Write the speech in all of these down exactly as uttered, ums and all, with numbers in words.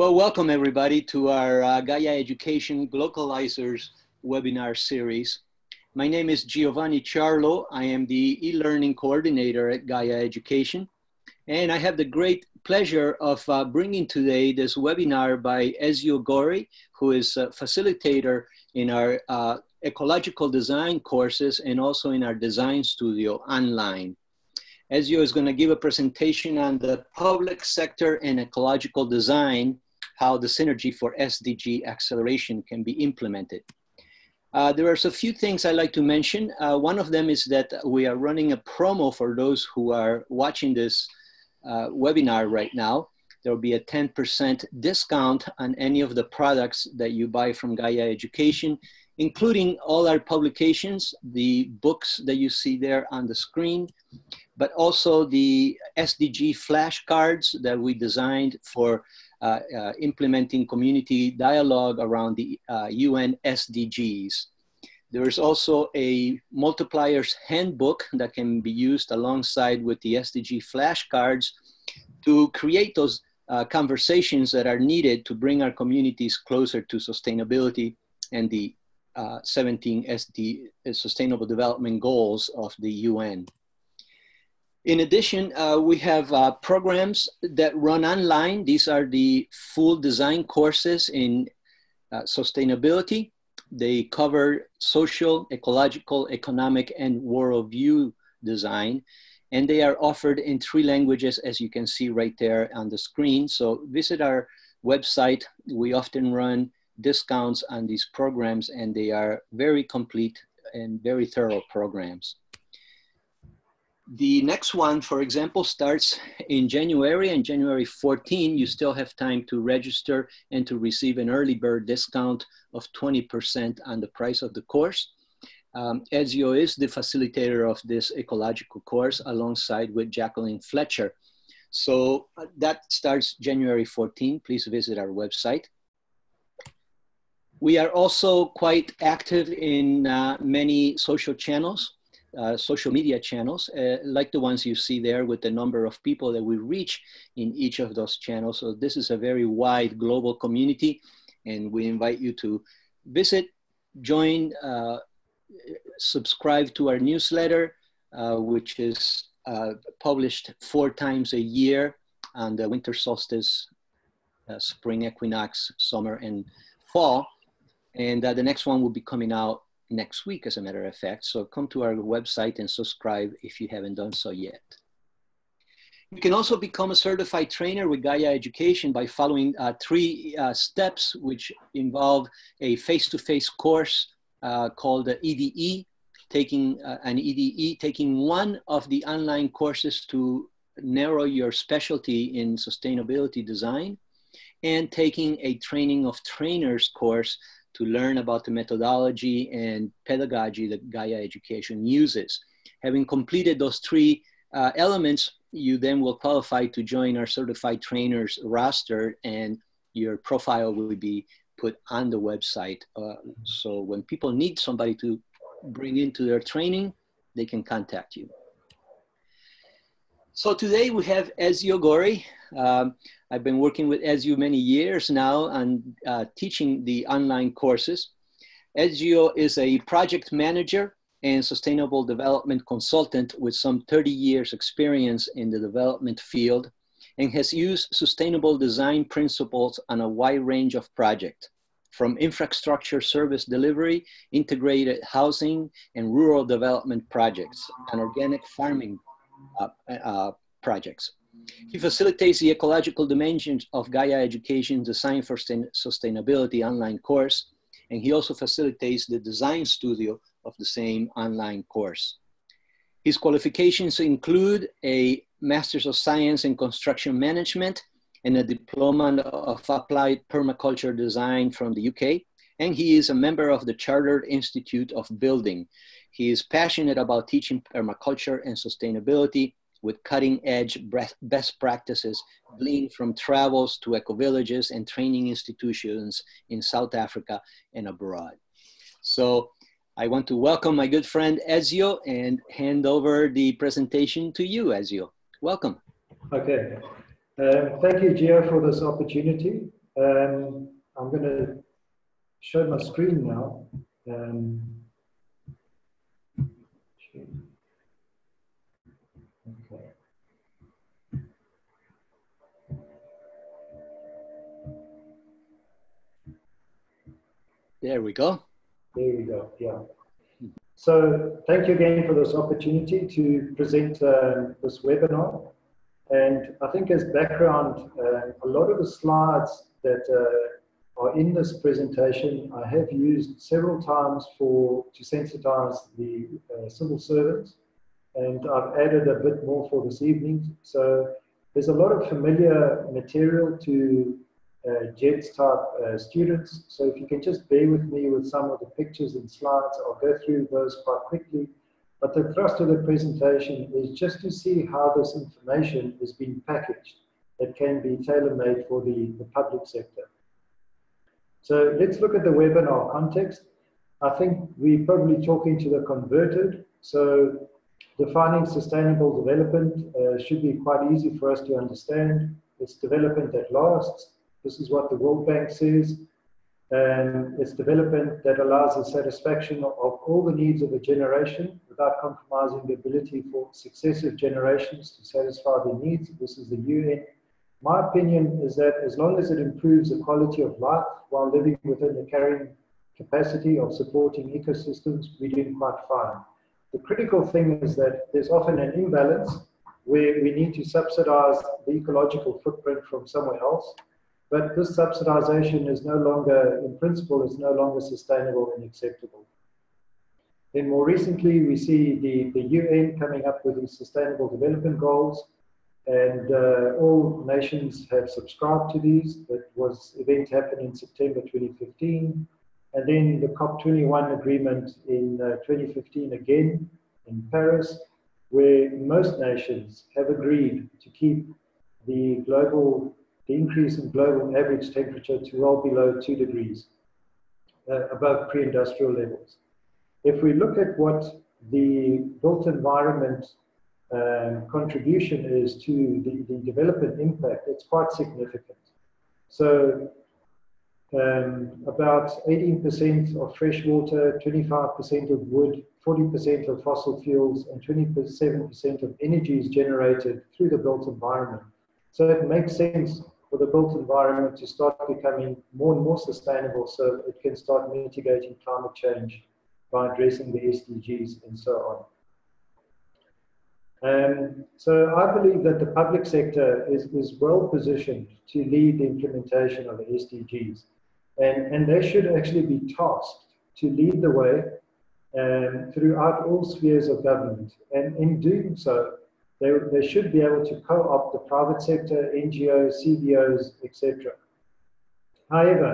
Well, welcome everybody to our uh, Gaia Education Glocalisers webinar series. My name is Giovanni Ciarlo. I am the e-learning coordinator at Gaia Education. And I have the great pleasure of uh, bringing today this webinar by Ezio Gori, who is a facilitator in our uh, ecological design courses and also in our design studio online. Ezio is going to give a presentation on the public sector and ecological design, how the synergy for S D G acceleration can be implemented. Uh, there are a few things I'd like to mention. Uh, one of them is that we are running a promo for those who are watching this uh, webinar right now. There will be a ten percent discount on any of the products that you buy from Gaia Education, including all our publications, the books that you see there on the screen, but also the S D G flashcards that we designed for Uh, uh, implementing community dialogue around the uh, U N S D Gs. There is also a multipliers handbook that can be used alongside with the S D G flashcards to create those uh, conversations that are needed to bring our communities closer to sustainability and the uh, seventeen S D, uh, Sustainable Development Goals of the U N. In addition, uh, we have uh, programs that run online. These are the full design courses in uh, sustainability. They cover social, ecological, economic, and worldview design. And they are offered in three languages, as you can see right there on the screen. So visit our website. We often run discounts on these programs, and they are very complete and very thorough programs. The next one, for example, starts in January, and January fourteenth, you still have time to register and to receive an early bird discount of twenty percent on the price of the course. Um, Ezio is the facilitator of this ecological course alongside with Jacqueline Fletcher. So uh, that starts January fourteenth. Please visit our website. We are also quite active in uh, many social channels. Uh, social media channels, uh, like the ones you see there with the number of people that we reach in each of those channels. So this is a very wide global community, and we invite you to visit, join, uh, subscribe to our newsletter, uh, which is uh, published four times a year on the winter solstice, uh, spring equinox, summer, and fall. And uh, the next one will be coming out next week, as a matter of fact. So come to our website and subscribe if you haven't done so yet. You can also become a certified trainer with Gaia Education by following uh, three uh, steps, which involve a face-to-face course uh, called the E D E, taking uh, an E D E, taking one of the online courses to narrow your specialty in sustainability design, and taking a training of trainers course to learn about the methodology and pedagogy that Gaia Education uses. Having completed those three uh, elements, you then will qualify to join our certified trainers roster, and your profile will be put on the website. Uh, so when people need somebody to bring into their training, they can contact you. So today we have Ezio Gori. Um, I've been working with Ezio many years now on uh, teaching the online courses. Ezio is a project manager and sustainable development consultant with some thirty years experience in the development field, and has used sustainable design principles on a wide range of projects, from infrastructure service delivery, integrated housing and rural development projects, and organic farming Uh, uh, projects. He facilitates the ecological dimensions of Gaia Education's Design for Sustainability online course, and he also facilitates the design studio of the same online course. His qualifications include a Master's of Science in Construction Management and a Diploma of Applied Permaculture Design from the U K, and he is a member of the Chartered Institute of Building. He is passionate about teaching permaculture and sustainability with cutting-edge best practices gleaned from travels to ecovillages and training institutions in South Africa and abroad. So I want to welcome my good friend Ezio and hand over the presentation to you, Ezio. Welcome. Okay. Uh, thank you, Gio, for this opportunity. Um, I'm going to show my screen now. Um, okay. There we go. There we go, yeah. So thank you again for this opportunity to present uh, this webinar. And I think as background, uh, a lot of the slides that uh, are in this presentation, I have used several times for to sensitize the uh, civil servants. And I've added a bit more for this evening. So there's a lot of familiar material to uh, J E D S type uh, students. So if you can just bear with me with some of the pictures and slides, I'll go through those quite quickly. But the thrust of the presentation is just to see how this information is being packaged that can be tailor-made for the, the public sector. So let's look at the webinar context. I think we're probably talking to the converted. So defining sustainable development uh, should be quite easy for us to understand. It's development that lasts. This is what the World Bank says. Um, it's development that allows the satisfaction of, of all the needs of a generation without compromising the ability for successive generations to satisfy their needs. This is the U N. My opinion is that as long as it improves the quality of life while living within the carrying capacity of supporting ecosystems, we're doing quite fine. The critical thing is that there's often an imbalance where we need to subsidize the ecological footprint from somewhere else. But this subsidization is no longer, in principle, is no longer sustainable and acceptable. Then more recently, we see the, the U N coming up with these sustainable development goals, and uh, all nations have subscribed to these. That was event happened in September twenty fifteen. And then the COP twenty-one agreement in uh, twenty fifteen again in Paris, where most nations have agreed to keep the global The increase in global average temperature to well below two degrees uh, above pre-industrial levels. If we look at what the built environment um, contribution is to the, the development impact, it's quite significant. So um, about eighteen percent of fresh water, twenty-five percent of wood, forty percent of fossil fuels, and twenty-seven percent of energy is generated through the built environment. So it makes sense for the built environment to start becoming more and more sustainable so it can start mitigating climate change by addressing the S D Gs and so on. Um, so I believe that the public sector is, is well positioned to lead the implementation of the S D Gs. And, and they should actually be tasked to lead the way um, throughout all spheres of government. And in doing so, They, they should be able to co-opt the private sector, N G Os, C B Os, et cetera. However,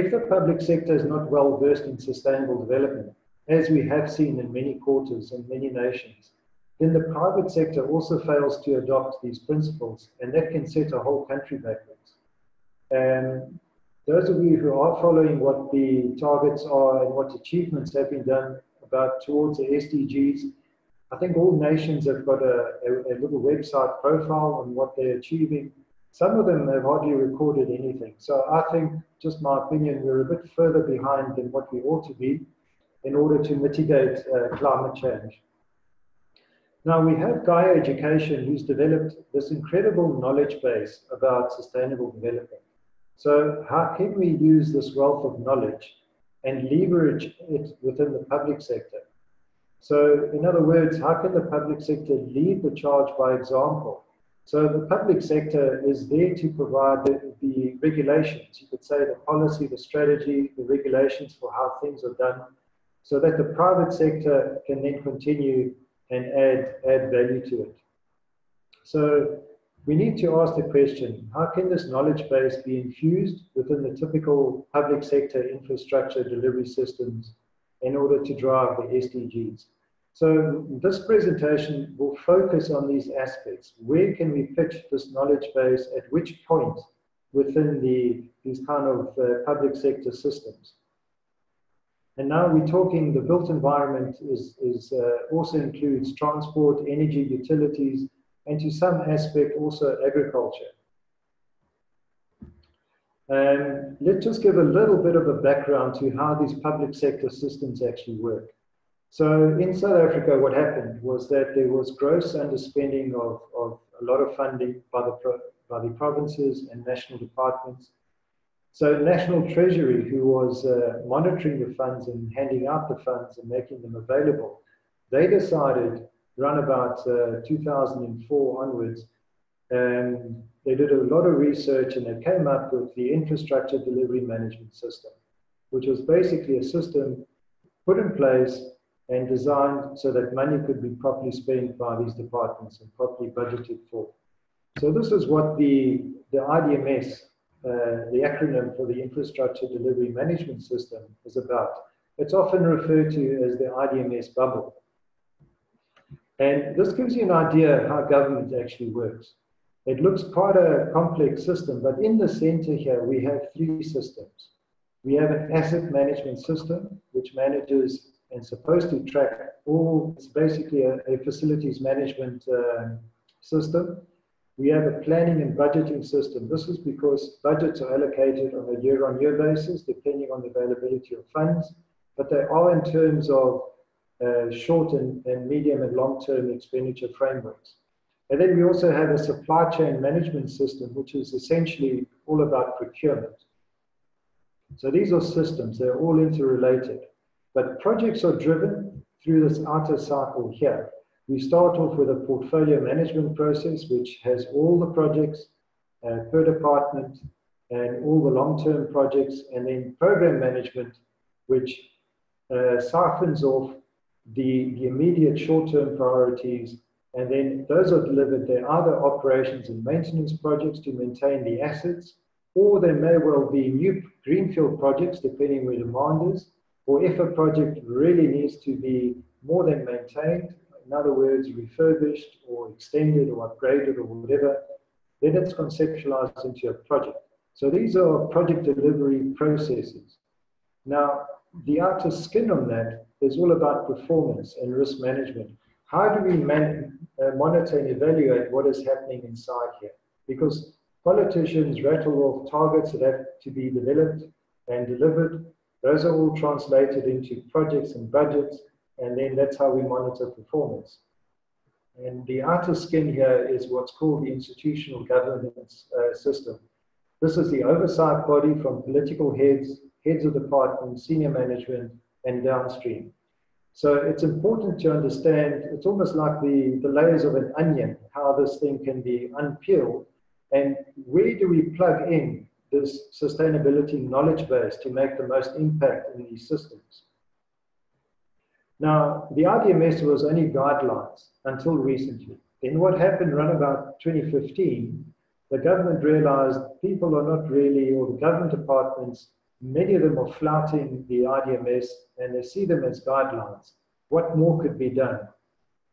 if the public sector is not well versed in sustainable development, as we have seen in many quarters and many nations, then the private sector also fails to adopt these principles, and that can set a whole country backwards. And those of you who are following what the targets are and what achievements have been done about towards the S D Gs, I think all nations have got a, a, a little website profile on what they're achieving. Some of them have hardly recorded anything. So I think, just my opinion, we're a bit further behind than what we ought to be in order to mitigate uh, climate change. Now, we have Gaia Education, who's developed this incredible knowledge base about sustainable development. So how can we use this wealth of knowledge and leverage it within the public sector? So, in other words, how can the public sector lead the charge by example? So, the public sector is there to provide the, the regulations, you could say the policy, the strategy, the regulations for how things are done, so that the private sector can then continue and add, add value to it. So, we need to ask the question, how can this knowledge base be infused within the typical public sector infrastructure delivery systems in order to drive the S D Gs. So this presentation will focus on these aspects. Where can we pitch this knowledge base at which point within the, these kind of uh, public sector systems? And now we're talking the built environment is, is, uh, also includes transport, energy, utilities, and to some aspect also agriculture. Um, let's just give a little bit of a background to how these public sector systems actually work. So in South Africa, what happened was that there was gross underspending of, of a lot of funding by the, pro by the provinces and national departments. So National Treasury, who was uh, monitoring the funds and handing out the funds and making them available, they decided around about uh, two thousand four onwards, and they did a lot of research and they came up with the Infrastructure Delivery Management System, which was basically a system put in place and designed so that money could be properly spent by these departments and properly budgeted for. So this is what the, the I D M S, uh, the acronym for the Infrastructure Delivery Management System, is about. It's often referred to as the I D M S bubble. And this gives you an idea of how government actually works. It looks quite a complex system, but in the center here, we have three systems. We have an asset management system, which manages and supposed to track all, it's basically a, a facilities management uh, system. We have a planning and budgeting system. This is because budgets are allocated on a year-on-year basis, depending on the availability of funds, but they are in terms of uh, short and, and medium and long-term expenditure frameworks. And then we also have a supply chain management system, which is essentially all about procurement. So these are systems, they're all interrelated. But projects are driven through this outer cycle here. We start off with a portfolio management process, which has all the projects uh, per department and all the long-term projects, and then program management, which uh, siphons off the, the immediate short-term priorities. And then those are delivered, they're either operations and maintenance projects to maintain the assets, or there may well be new greenfield projects, depending where demand is, or if a project really needs to be more than maintained, in other words, refurbished or extended or upgraded or whatever, then it's conceptualized into a project. So these are project delivery processes. Now, the outer skin on that is all about performance and risk management. How do we man uh, monitor and evaluate what is happening inside here? Because politicians rattle off targets that have to be developed and delivered. Those are all translated into projects and budgets, and then that's how we monitor performance. And the outer skin here is what's called the institutional governance uh, system. This is the oversight body from political heads, heads of department, senior management, and downstream. So it's important to understand, it's almost like the, the layers of an onion, how this thing can be unpeeled, and where do we plug in this sustainability knowledge base to make the most impact in these systems. Now, the I D M S was only guidelines until recently. Then what happened around about twenty fifteen, the government realized people are not really, or the government departments, many of them are flouting the I D M S and they see them as guidelines. What more could be done?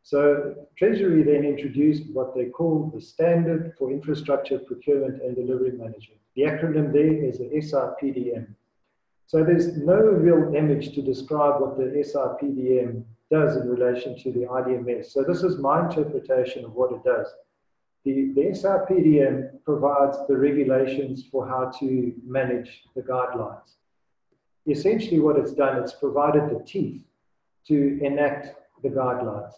So Treasury then introduced what they call the Standard for Infrastructure Procurement and Delivery Management. The acronym there is the S R P D M. So there's no real image to describe what the S R P D M does in relation to the I D M S. So this is my interpretation of what it does. The, the S R P D M provides the regulations for how to manage the guidelines. Essentially what it's done, it's provided the teeth to enact the guidelines.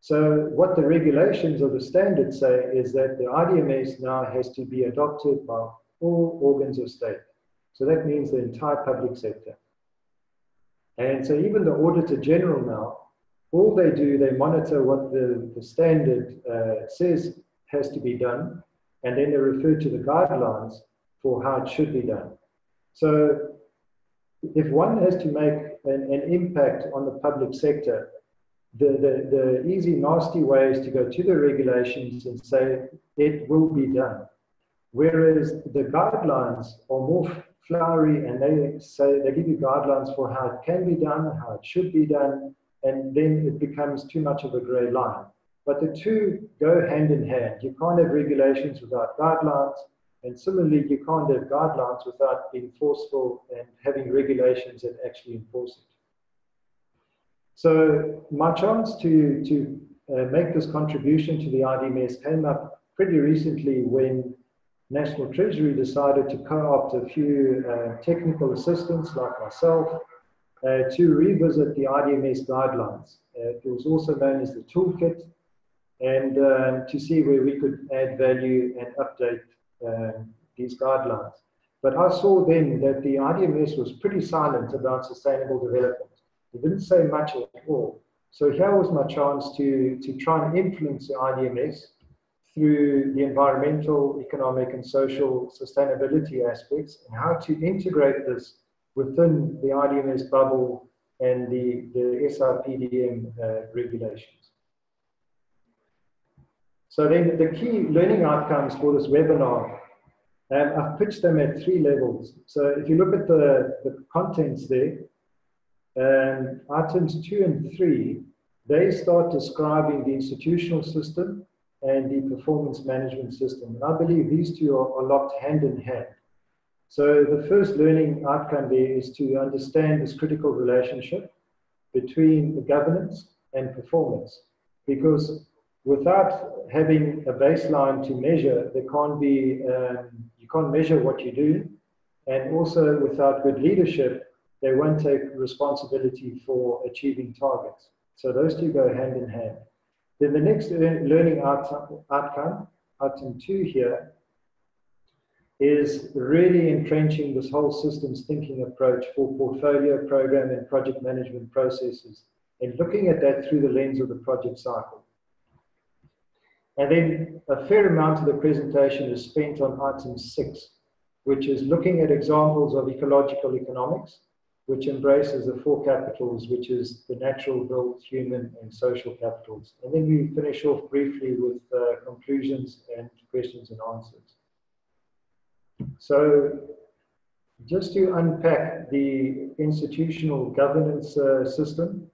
So what the regulations or the standards say is that the I D M S now has to be adopted by all organs of state. So that means the entire public sector. And so even the Auditor General now, all they do, they monitor what the, the standard uh, says has to be done, and then they refer to the guidelines for how it should be done. So if one has to make an, an impact on the public sector, The, the, the easy, nasty way is to go to the regulations and say it will be done. Whereas the guidelines are more flowery and they say they give you guidelines for how it can be done, how it should be done, and then it becomes too much of a grey line. But the two go hand in hand. You can't have regulations without guidelines, and similarly, you can't have guidelines without being forceful and having regulations that actually enforce it. So my chance to, to uh, make this contribution to the I D M S came up pretty recently when National Treasury decided to co-opt a few uh, technical assistants like myself uh, to revisit the I D M S guidelines. Uh, it was also known as the toolkit, and um, to see where we could add value and update uh, these guidelines. But I saw then that the I D M S was pretty silent about sustainable development. It didn't say much at all. So here was my chance to, to try and influence the I D M S through the environmental, economic, and social sustainability aspects, and how to integrate this within the I D M S bubble and the, the S R P D M uh, regulations. So then the key learning outcomes for this webinar, um, I've pitched them at three levels. So if you look at the, the contents there, um, items two and three, they start describing the institutional system and the performance management system. And I believe these two are, are locked hand in hand. So the first learning outcome there is to understand this critical relationship between the governance and performance, because without having a baseline to measure, there can't be, um, you can't measure what you do. And also without good leadership, they won't take responsibility for achieving targets. So those two go hand in hand. Then the next learning outcome, outcome two here, is really entrenching this whole systems thinking approach for portfolio, program, and project management processes, and looking at that through the lens of the project cycle. And then a fair amount of the presentation is spent on item six, which is looking at examples of ecological economics, which embraces the four capitals, which is the natural, built, human, and social capitals. And then we finish off briefly with uh, conclusions and questions and answers. So just to unpack the institutional governance uh, system,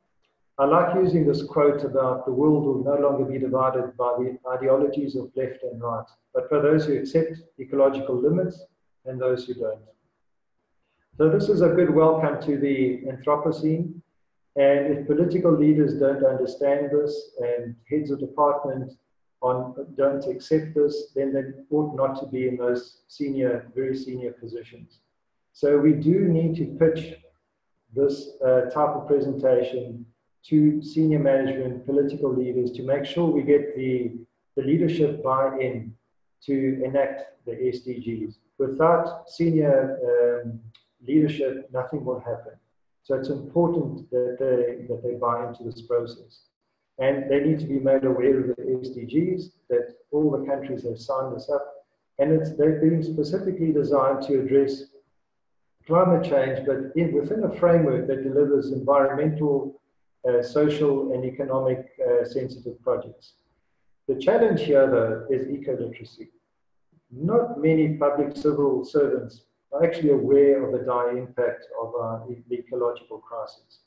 I like using this quote about the world will no longer be divided by the ideologies of left and right, but by those who accept ecological limits and those who don't. So this is a good welcome to the Anthropocene, and if political leaders don't understand this and heads of department on, don't accept this, then they ought not to be in those senior, very senior positions. So we do need to pitch this uh, type of presentation to senior management, political leaders, to make sure we get the, the leadership buy-in to enact the S D Gs. Without senior um, leadership, nothing will happen. So it's important that they, that they buy into this process. And they need to be made aware of the S D Gs, that all the countries have signed this up. And it's, they've been specifically designed to address climate change, but in, within a framework that delivers environmental, uh, social, and economic uh, sensitive projects. The challenge here, though, is eco-literacy. Not many public civil servants are actually aware of the dire impact of uh, the ecological crisis.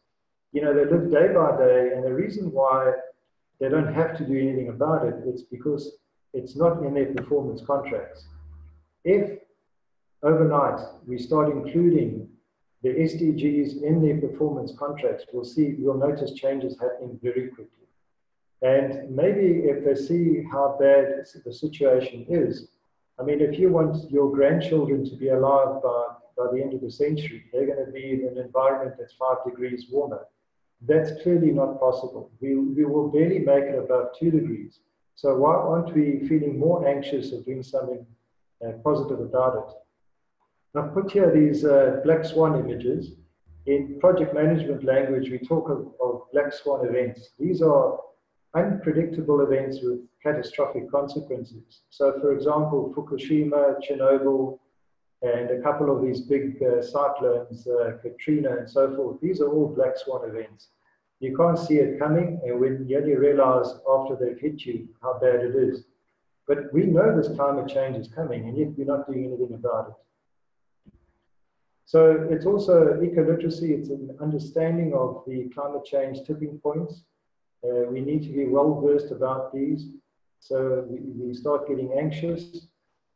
You know, they live day by day, and the reason why they don't have to do anything about it, it's because it's not in their performance contracts. If overnight we start including the S D Gs in their performance contracts, we'll see, we'll notice changes happening very quickly. And maybe if they see how bad the situation is, I mean, if you want your grandchildren to be alive by, by the end of the century, they're going to be in an environment that's five degrees warmer. That's clearly not possible. We, we will barely make it above two degrees. So why aren't we feeling more anxious of doing something uh, positive about it? I've put here these uh, black swan images. In project management language, we talk of, of black swan events. These are unpredictable events with catastrophic consequences. So for example, Fukushima, Chernobyl, and a couple of these big uh, cyclones, uh, Katrina and so forth, these are all black swan events. You can't see it coming, and when you only realize after they've hit you how bad it is. But we know this climate change is coming, and yet we're not doing anything about it. So it's also eco-literacy, it's an understanding of the climate change tipping points. Uh, we need to be well versed about these, so we, we start getting anxious,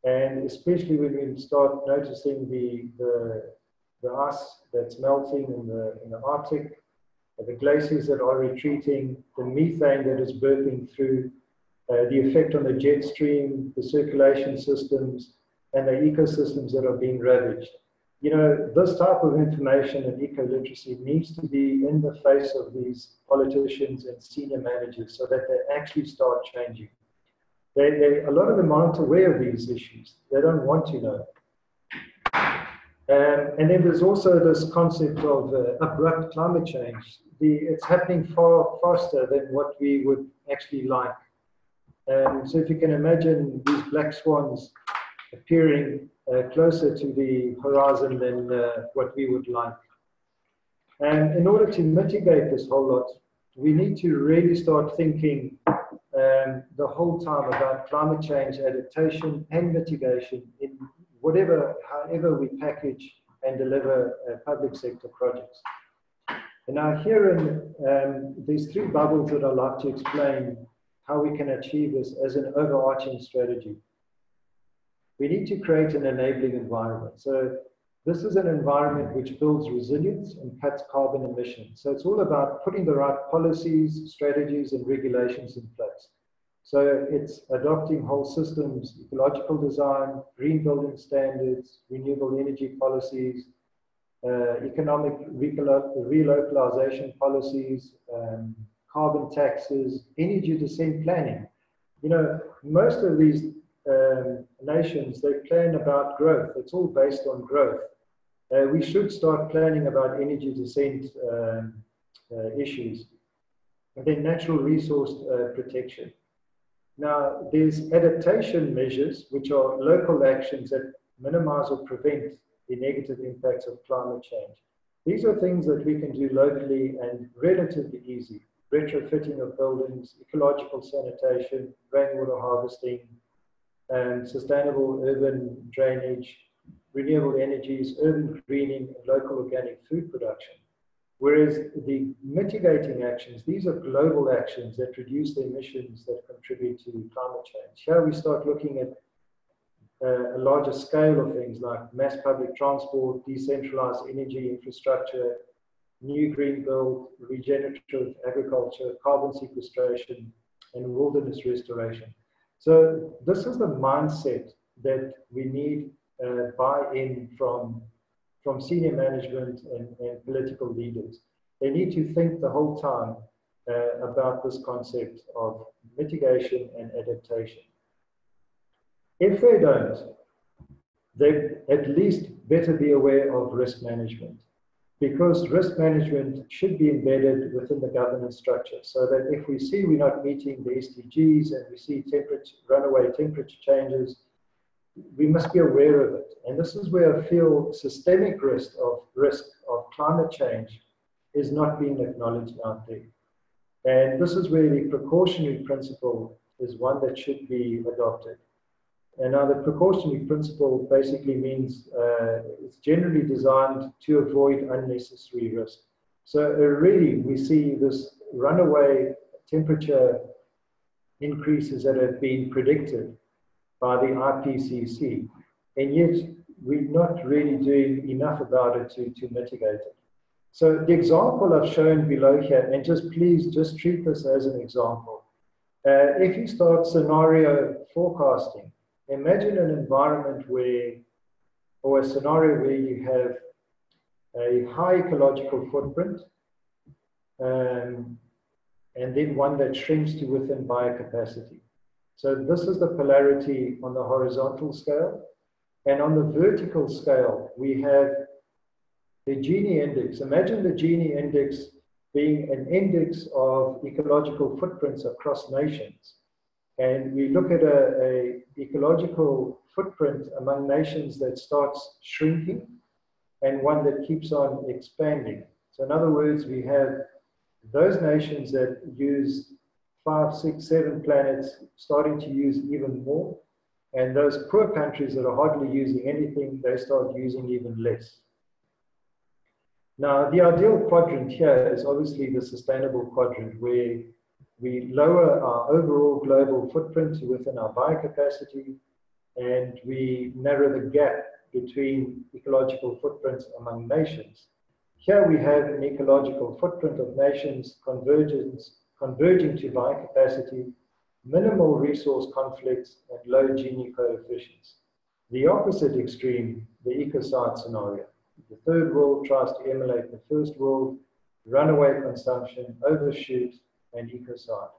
and especially when we start noticing the, the, the ice that's melting in the, in the Arctic, the glaciers that are retreating, the methane that is burping through, uh, the effect on the jet stream, the circulation systems, and the ecosystems that are being ravaged. You know, this type of information and eco-literacy needs to be in the face of these politicians and senior managers so that they actually start changing. They, they, a lot of them aren't aware of these issues. They don't want to know. Um, and then there's also this concept of uh, abrupt climate change. The, it's happening far faster than what we would actually like. Um, so if you can imagine these black swans appearing uh, closer to the horizon than uh, what we would like. And in order to mitigate this whole lot, we need to really start thinking um, the whole time about climate change adaptation and mitigation in whatever, however we package and deliver uh, public sector projects. And now here in um, these three bubbles that I'd like to explain how we can achieve this as an overarching strategy. We need to create an enabling environment. So this is an environment which builds resilience and cuts carbon emissions. So it's all about putting the right policies, strategies, and regulations in place. So it's adopting whole systems, ecological design, green building standards, renewable energy policies, uh, economic relocalization policies, um, carbon taxes, energy descent planning. You know, most of these Um, nations, they plan about growth. It's all based on growth. Uh, we should start planning about energy descent um, uh, issues. And then natural resource uh, protection. Now, there's adaptation measures, which are local actions that minimize or prevent the negative impacts of climate change. These are things that we can do locally and relatively easy. Retrofitting of buildings, ecological sanitation, rainwater harvesting, and sustainable urban drainage, renewable energies, urban greening, and local organic food production. Whereas the mitigating actions, these are global actions that reduce the emissions that contribute to climate change. Here we start looking at uh, a larger scale of things like mass public transport, decentralized energy infrastructure, new green build, regenerative agriculture, carbon sequestration, and wilderness restoration. So this is the mindset that we need uh, buy-in from, from senior management and, and political leaders. They need to think the whole time uh, about this concept of mitigation and adaptation. If they don't, they at least better be aware of risk management, because risk management should be embedded within the governance structure so that if we see we're not meeting the S D Gs and we see temperature, runaway temperature changes, we must be aware of it. And this is where I feel systemic risk of, risk of climate change is not being acknowledged out there. And this is where the precautionary principle is one that should be adopted. And now the precautionary principle basically means uh, it's generally designed to avoid unnecessary risk. So already we see this runaway temperature increases that have been predicted by the I P C C, and yet we're not really doing enough about it to, to mitigate it. So the example I've shown below here, and just please just treat this as an example. Uh, if you start scenario forecasting, imagine an environment where, or a scenario where you have a high ecological footprint um, and then one that shrinks to within biocapacity. So this is the polarity on the horizontal scale. And on the vertical scale, we have the Gini index. Imagine the Gini index being an index of ecological footprints across nations. And we look at a, a ecological footprint among nations that starts shrinking and one that keeps on expanding. So in other words, we have those nations that use five, six, seven planets starting to use even more. And those poor countries that are hardly using anything, they start using even less. Now, the ideal quadrant here is obviously the sustainable quadrant, where we lower our overall global footprint within our biocapacity, and we narrow the gap between ecological footprints among nations. Here we have an ecological footprint of nations convergence, converging to biocapacity, minimal resource conflicts, and low Gini coefficients. The opposite extreme, the ecocide scenario. The third world tries to emulate the first world, runaway consumption, overshoot, and ecocide.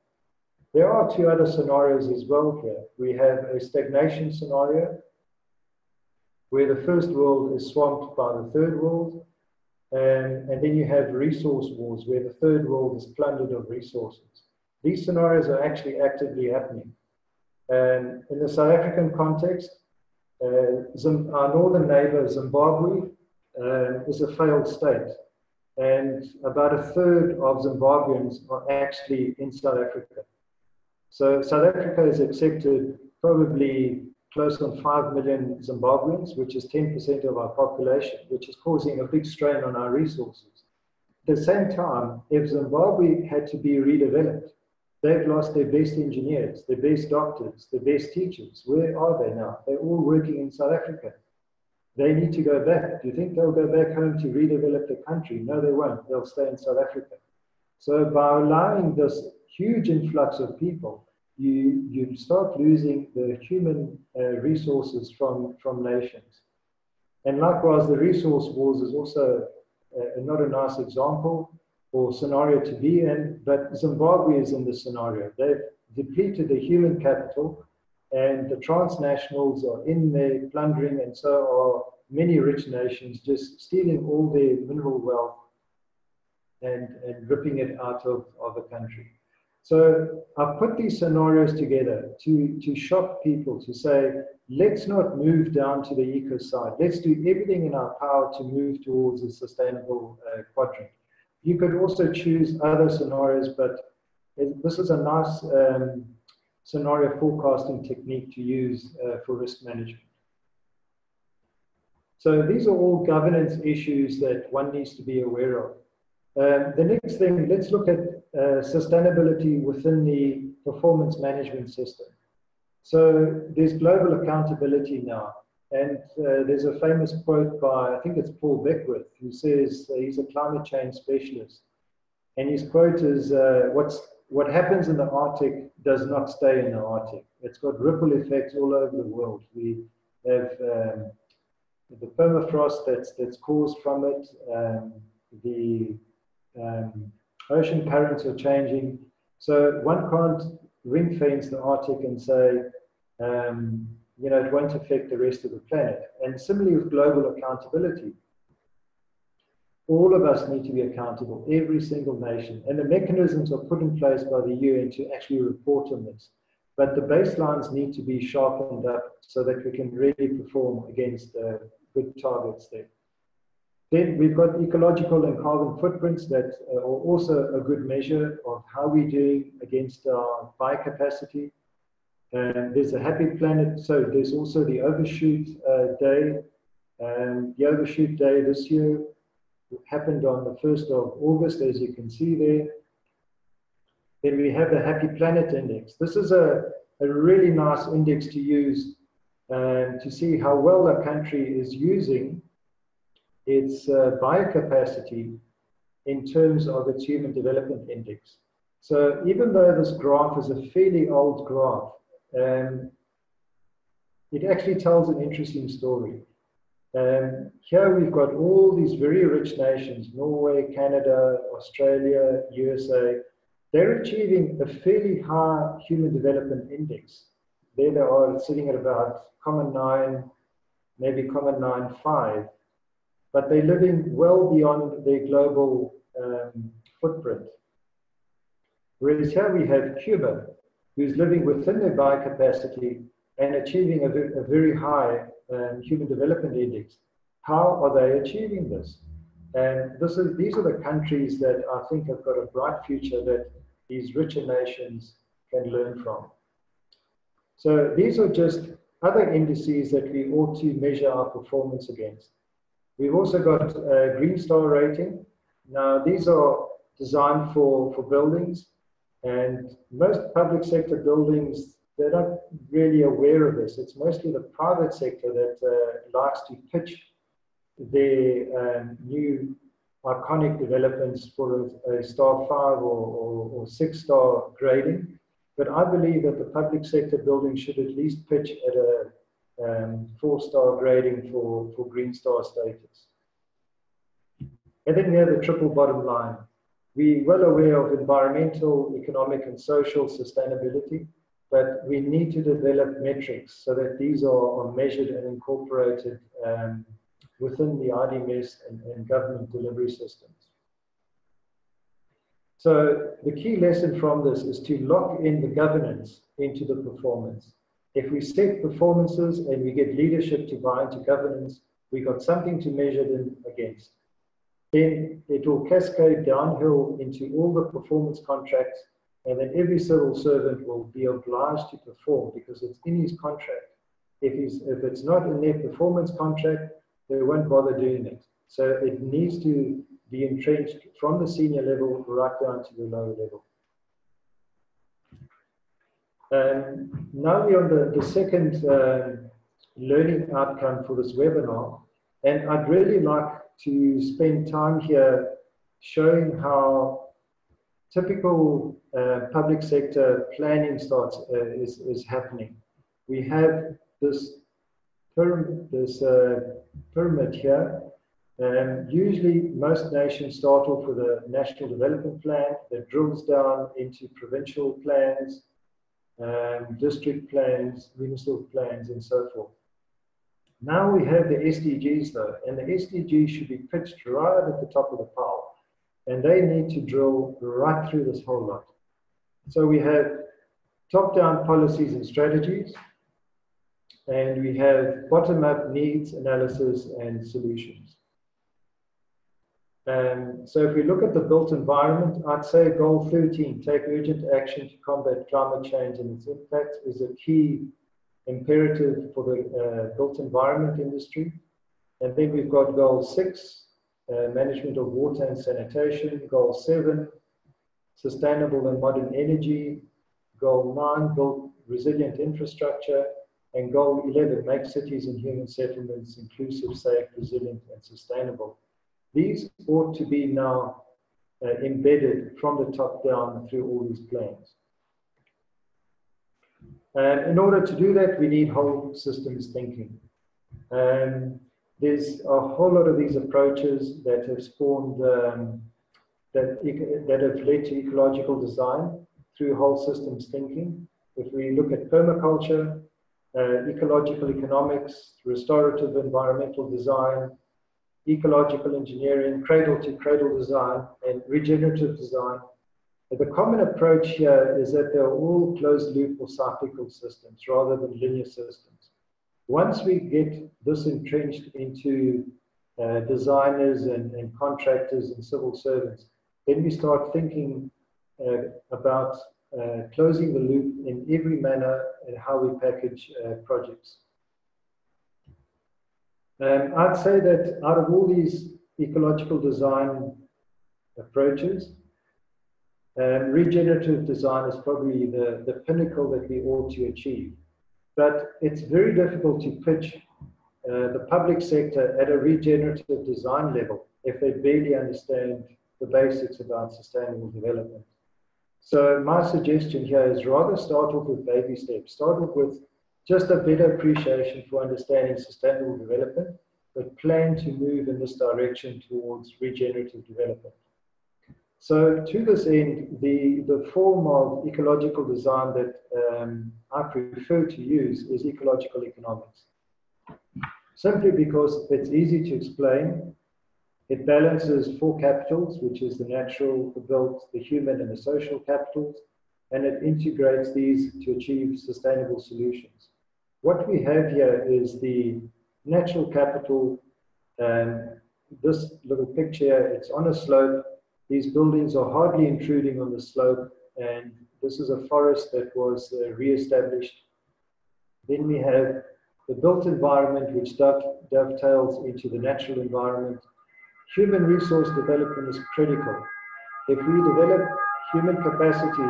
There are two other scenarios as well here. We have a stagnation scenario, where the first world is swamped by the third world, and, and then you have resource wars, where the third world is plundered of resources. These scenarios are actually actively happening. Um, in the South African context, uh, Zim our northern neighbor, Zimbabwe, uh, is a failed state. And about a third of Zimbabweans are actually in South Africa. So South Africa has accepted probably close to five million Zimbabweans, which is ten percent of our population, which is causing a big strain on our resources. At the same time, if Zimbabwe had to be redeveloped, they've lost their best engineers, their best doctors, their best teachers. Where are they now? They're all working in South Africa. They need to go back. Do you think they'll go back home to redevelop the country? No, they won't. They'll stay in South Africa. So by allowing this huge influx of people, You, you start losing the human uh, resources from, from nations. And likewise, the resource wars is also uh, not a nice example or scenario to be in, but Zimbabwe is in this scenario. They've depleted the human capital, and the transnationals are in there plundering, and so are many rich nations just stealing all their mineral wealth and, and ripping it out of, of a country. So I've put these scenarios together to, to shock people, to say, let's not move down to the eco side. Let's do everything in our power to move towards a sustainable uh, quadrant. You could also choose other scenarios, but it, this is a nice um, scenario forecasting technique to use uh, for risk management. So these are all governance issues that one needs to be aware of. Um, the next thing, let's look at uh, sustainability within the performance management system. So there's global accountability now, and uh, there's a famous quote by, I think it's Paul Beckwith, who says uh, he's a climate change specialist, and his quote is, uh, what's, what happens in the Arctic does not stay in the Arctic. It's got ripple effects all over the world. We have um, the permafrost that's, that's caused from it, um, the Um, ocean currents are changing, so one can't ring fence the Arctic and say, um, you know, it won't affect the rest of the planet. And similarly with global accountability, all of us need to be accountable, every single nation, and the mechanisms are put in place by the U N to actually report on this. But the baselines need to be sharpened up so that we can really perform against uh, good targets there. Then we've got ecological and carbon footprints that are also a good measure of how we're doing against our biocapacity. Um, there's a Happy Planet, so there's also the Overshoot uh, Day. Um, the Overshoot Day this year happened on the first of August, as you can see there. Then we have the Happy Planet Index. This is a, a really nice index to use um, to see how well a country is using its uh, biocapacity in terms of its Human Development Index. So even though this graph is a fairly old graph, um, it actually tells an interesting story. Um, here we've got all these very rich nations, Norway, Canada, Australia, U S A. They're achieving a fairly high Human Development Index. There they are sitting at about comma nine, maybe comma nine five. But they're living well beyond their global um, footprint. Whereas here we have Cuba, who's living within their biocapacity and achieving a, ve a very high um, Human Development Index. How are they achieving this? And this is, these are the countries that I think have got a bright future that these richer nations can learn from. So these are just other indices that we ought to measure our performance against. We've also got a Green Star rating. Now, these are designed for, for buildings, and most public sector buildings, they're not really aware of this. It's mostly the private sector that uh, likes to pitch their um, new iconic developments for a, a star five or, or, or six star grading. But I believe that the public sector building should at least pitch at a um, four-star grading for, for Green Star status. And then here, the triple bottom line. We're well aware of environmental, economic, and social sustainability, but we need to develop metrics so that these are, are measured and incorporated um, within the I D M S and, and government delivery systems. So the key lesson from this is to lock in the governance into the performance. If we set performances and we get leadership to buy into governance, we got something to measure them against. Then it will cascade downhill into all the performance contracts, and then every civil servant will be obliged to perform because it's in his contract. If, he's, if it's not in their performance contract, they won't bother doing it. So it needs to be entrenched from the senior level right down to the lower level. Um, now we're on the, the second uh, learning outcome for this webinar, and I'd really like to spend time here showing how typical uh, public sector planning starts uh, is, is happening. We have this, pyram this uh, pyramid here. Um, usually, most nations start off with a national development plan that drills down into provincial plans, um, district plans, municipal plans, and so forth. Now we have the S D Gs though, and the S D Gs should be pitched right at the top of the pile, and they need to drill right through this whole lot. So we have top-down policies and strategies, and we have bottom-up needs analysis and solutions. Um, so if we look at the built environment, I'd say goal thirteen, take urgent action to combat climate change and its impacts, is a key imperative for the uh, built environment industry. And then we've got goal six, uh, management of water and sanitation, goal seven, sustainable and modern energy, goal nine, build resilient infrastructure, and goal eleven, make cities and human settlements inclusive, safe, resilient, and sustainable. These ought to be now uh, embedded from the top down through all these plans. Um, in order to do that, we need whole systems thinking. Um, there's a whole lot of these approaches that have spawned, um, that, that have led to ecological design through whole systems thinking. If we look at permaculture, uh, ecological economics, restorative environmental design, ecological engineering, cradle-to-cradle design, and regenerative design. But the common approach here is that they're all closed-loop or cyclical systems rather than linear systems. Once we get this entrenched into uh, designers and, and contractors and civil servants, then we start thinking uh, about uh, closing the loop in every manner and how we package uh, projects. Um, I'd say that out of all these ecological design approaches, um, regenerative design is probably the, the pinnacle that we ought to achieve. But it's very difficult to pitch uh, the public sector at a regenerative design level if they barely understand the basics about sustainable development. So my suggestion here is rather start off with baby steps. Start off with just a better appreciation for understanding sustainable development, but plan to move in this direction towards regenerative development. So to this end, the, the form of ecological design that um, I prefer to use is ecological economics, simply because it's easy to explain. It balances four capitals, which is the natural, the built, the human, and the social capitals, and it integrates these to achieve sustainable solutions. What we have here is the natural capital. Um, this little picture, it's on a slope. These buildings are hardly intruding on the slope, and this is a forest that was uh, re-established. Then we have the built environment, which dove- dovetails into the natural environment. Human resource development is critical. If we develop human capacity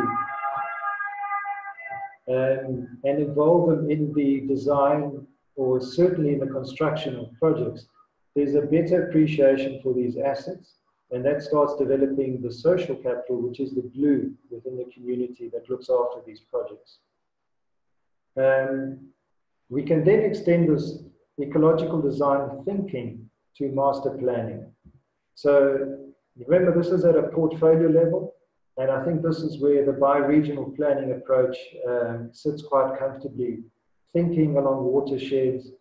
Um, and involve them in the design or certainly in the construction of projects, there's a better appreciation for these assets, and that starts developing the social capital, which is the glue within the community that looks after these projects. Um, We can then extend this ecological design thinking to master planning. So remember, this is at a portfolio level, and I think this is where the bi-regional planning approach um, sits quite comfortably, thinking along watersheds.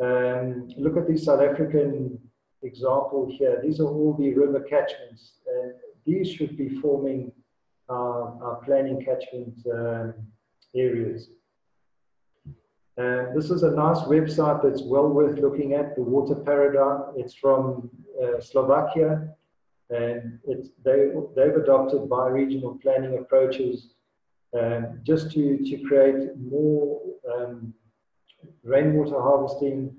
Um, look at the South African example here. These are all the river catchments. Uh, these should be forming our, our planning catchment um, areas. Uh, this is a nice website that's well worth looking at, the Water Paradigm. It's from uh, Slovakia, and it's, they, they've adopted bi-regional planning approaches um, just to, to create more um, rainwater harvesting,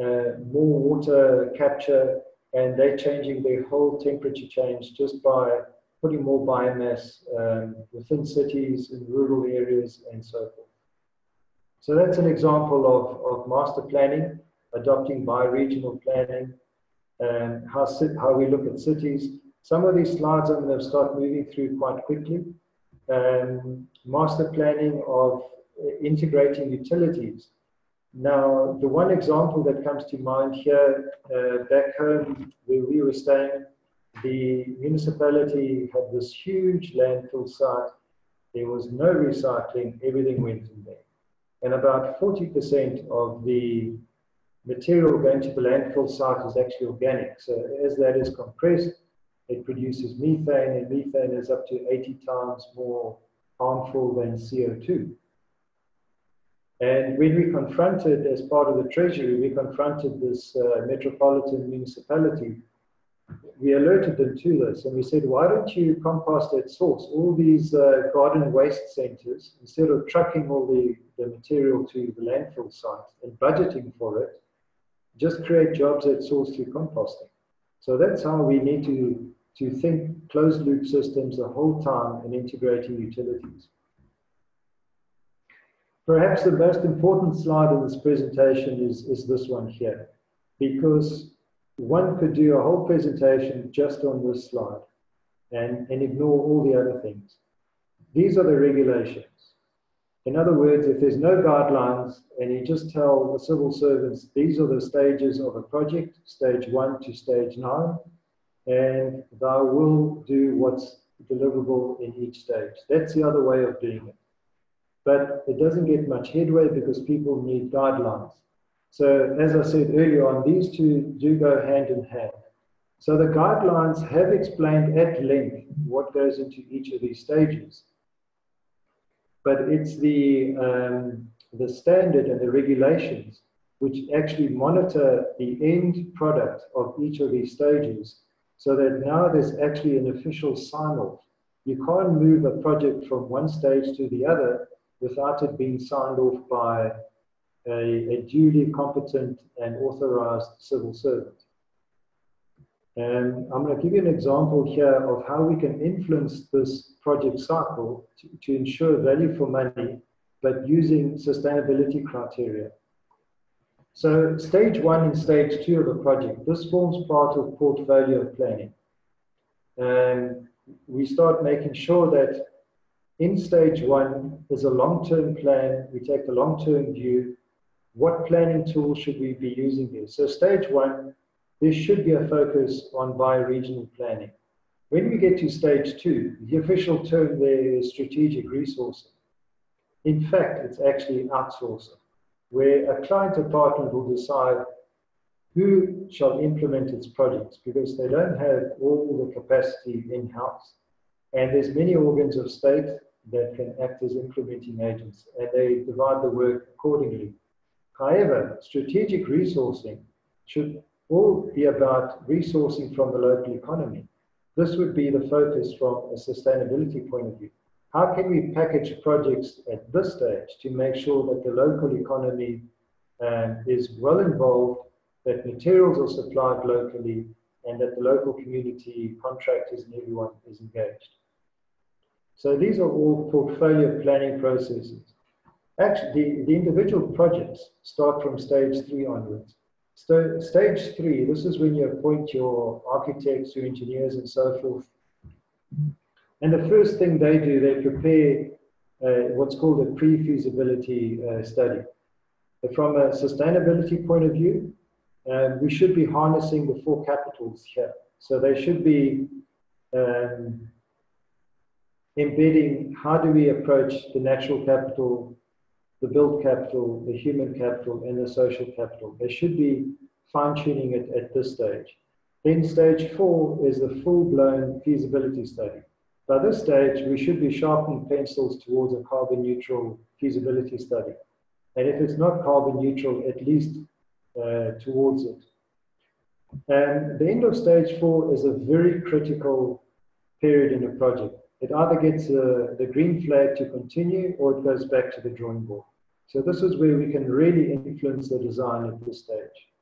uh, more water capture, and they're changing their whole temperature change just by putting more biomass um, within cities, in rural areas, and so forth. So that's an example of, of master planning, adopting bi-regional planning, um, how, how we look at cities. Some of these slides I'm going to start moving through quite quickly. Um, master planning of integrating utilities. Now, the one example that comes to mind here, uh, back home where we were staying, the municipality had this huge landfill site. There was no recycling, everything went in there. And about forty percent of the material going to the landfill site is actually organic. So as that is compressed, it produces methane, and methane is up to eighty times more harmful than C O two. And when we confronted, as part of the Treasury, we confronted this uh, metropolitan municipality, we alerted them to this, and we said, why don't you compost at source all these uh, garden waste centers, instead of trucking all the, the material to the landfill site and budgeting for it, just create jobs at source through composting. So that's how we need to, to think closed loop systems the whole time and integrating utilities. Perhaps the most important slide in this presentation is, is this one here, because one could do a whole presentation just on this slide and, and ignore all the other things. These are the regulations. In other words, if there's no guidelines and you just tell the civil servants, these are the stages of a project, stage one to stage nine, and they will do what's deliverable in each stage. That's the other way of doing it. But it doesn't get much headway because people need guidelines. So as I said earlier on, these two do go hand in hand. So the guidelines have explained at length what goes into each of these stages. But it's the, um, the standard and the regulations which actually monitor the end product of each of these stages, so that now there's actually an official sign-off. You can't move a project from one stage to the other without it being signed off by a, a duly competent and authorized civil servant. And I'm going to give you an example here of how we can influence this project cycle to, to ensure value for money, but using sustainability criteria. So stage one and stage two of a project, this forms part of portfolio planning. And we start making sure that in stage one, there's a long-term plan. We take the long-term view. What planning tools should we be using here? So stage one, there should be a focus on bi-regional planning. When we get to stage two, the official term there is strategic resourcing. In fact, it's actually outsourcing, where a client or partner will decide who shall implement its projects, because they don't have all the capacity in-house. And there's many organs of state that can act as implementing agents, and they divide the work accordingly. However, strategic resourcing should all be about resourcing from the local economy. This would be the focus from a sustainability point of view. How can we package projects at this stage to make sure that the local economy um, is well involved, that materials are supplied locally, and that the local community, contractors, and everyone is engaged? So these are all portfolio planning processes. Actually, the, the individual projects start from stage three onwards. So stage three, this is when you appoint your architects, your engineers, and so forth. And the first thing they do, they prepare uh, what's called a pre-feasibility uh, study. But from a sustainability point of view, um, we should be harnessing the four capitals here. So they should be um, embedding how do we approach the natural capital, the built capital, the human capital, and the social capital. They should be fine-tuning it at this stage. Then stage four is the full-blown feasibility study. By this stage, we should be sharpening pencils towards a carbon-neutral feasibility study. And if it's not carbon-neutral, at least uh, towards it. And the end of stage four is a very critical period in a project. It either gets uh, the green flag to continue or it goes back to the drawing board. So this is where we can really influence the design at this stage.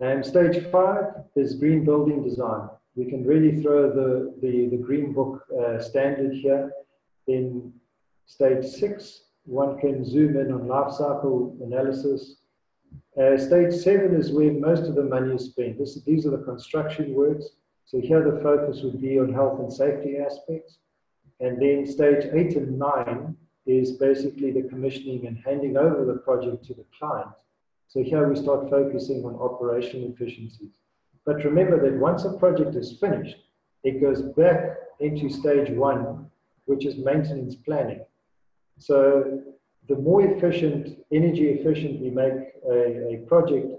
And stage five is green building design. We can really throw the, the, the Green Book uh, standard here. In stage six, one can zoom in on life cycle analysis. Uh, stage seven is where most of the money is spent. This, these are the construction works. So here the focus would be on health and safety aspects. And then stage eight and nine is basically the commissioning and handing over the project to the client. So here we start focusing on operational efficiencies. But remember that once a project is finished, it goes back into stage one, which is maintenance planning. So the more efficient, energy efficient we make a, a project,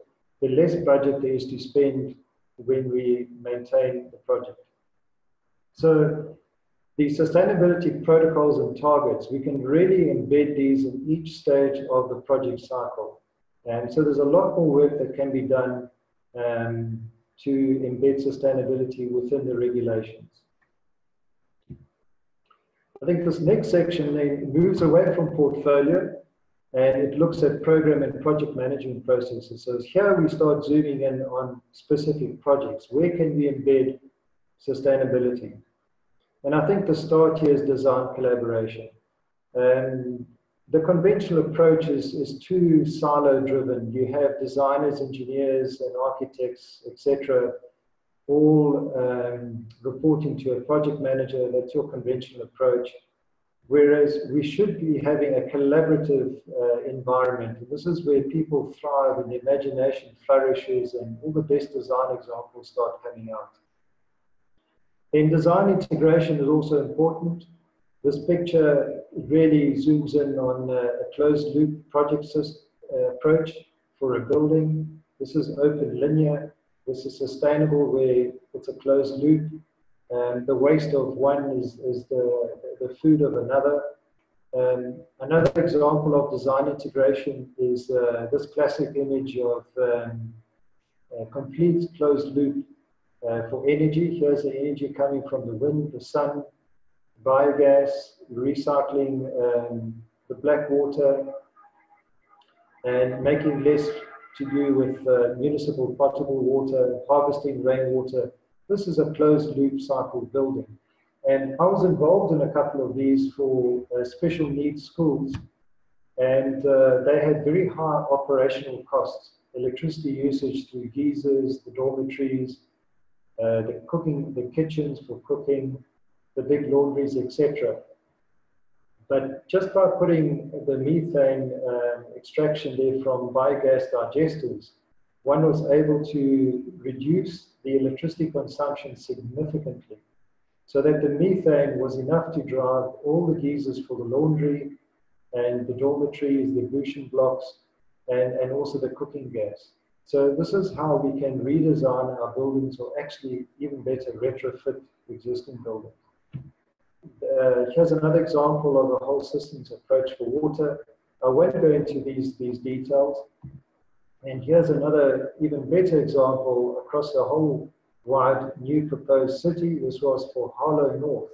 the less budget there is to spend when we maintain the project. So the sustainability protocols and targets, we can really embed these in each stage of the project cycle. And so there's a lot more work that can be done um, to embed sustainability within the regulations. I think this next section then moves away from portfolio and it looks at program and project management processes. So here we start zooming in on specific projects. Where can we embed sustainability? And I think the start here is design collaboration. Um, The conventional approach is, is too silo-driven. You have designers, engineers, and architects, et cetera, all um, reporting to a project manager. That's your conventional approach. Whereas we should be having a collaborative uh, environment. And this is where people thrive and the imagination flourishes and all the best design examples start coming out. Then design integration is also important. This picture really zooms in on a closed-loop project approach for a building. This is open linear. This is sustainable where it's a closed loop. Um, the waste of one is, is the, the food of another. Um, another example of design integration is uh, this classic image of um, a complete closed loop uh, for energy. Here's the energy coming from the wind, the sun, biogas, recycling um, the black water, and making less to do with uh, municipal potable water, harvesting rainwater. This is a closed loop cycle building. And I was involved in a couple of these for uh, special needs schools, and uh, they had very high operational costs, electricity usage through geysers, the dormitories, uh, the cooking, the kitchens for cooking, the big laundries, et cetera. But just by putting the methane um, extraction there from biogas digesters, one was able to reduce the electricity consumption significantly, so that the methane was enough to drive all the geysers for the laundry and the dormitories, the ablution blocks, and, and also the cooking gas. So this is how we can redesign our buildings, or actually even better, retrofit existing buildings. Uh, here's another example of a whole systems approach for water. I won't go into these, these details. And here's another even better example across the whole wide new proposed city. This was for Harlow North.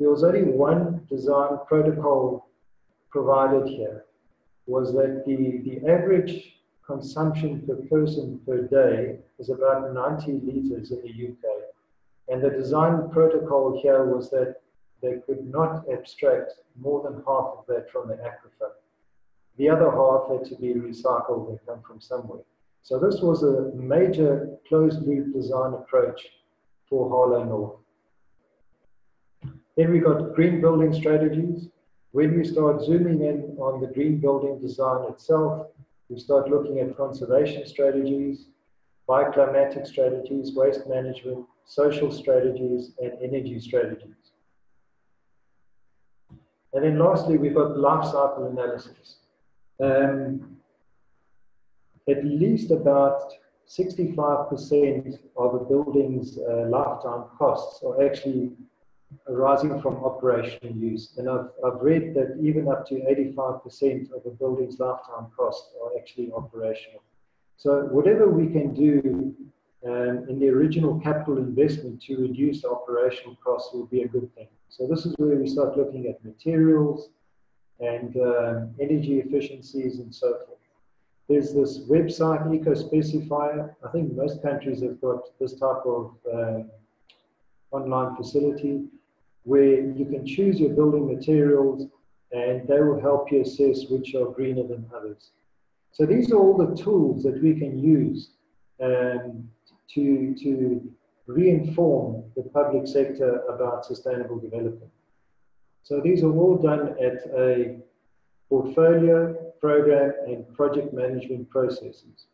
There was only one design protocol provided here, was that the, the average consumption per person per day is about ninety litres in the U K. And the design protocol here was that they could not abstract more than half of that from the aquifer. The other half had to be recycled and come from somewhere. So this was a major closed-loop design approach for Harlow North. Then we got green building strategies, When we start zooming in on the green building design itself, we start looking at conservation strategies, bioclimatic strategies, waste management, social strategies, and energy strategies. And then lastly, we've got life cycle analysis. Um, at least about sixty-five percent of a building's uh, lifetime costs are actually arising from operational use. And I've, I've read that even up to eighty-five percent of a building's lifetime costs are actually operational. So whatever we can do um, in the original capital investment to reduce operational costs will be a good thing. So this is where we start looking at materials and um, energy efficiencies and so forth. There's this website, Eco-Specifier. I think most countries have got this type of uh, online facility where you can choose your building materials and they will help you assess which are greener than others. So these are all the tools that we can use um, to, to re-inform the public sector about sustainable development. So these are all done at a portfolio, program, and project management processes.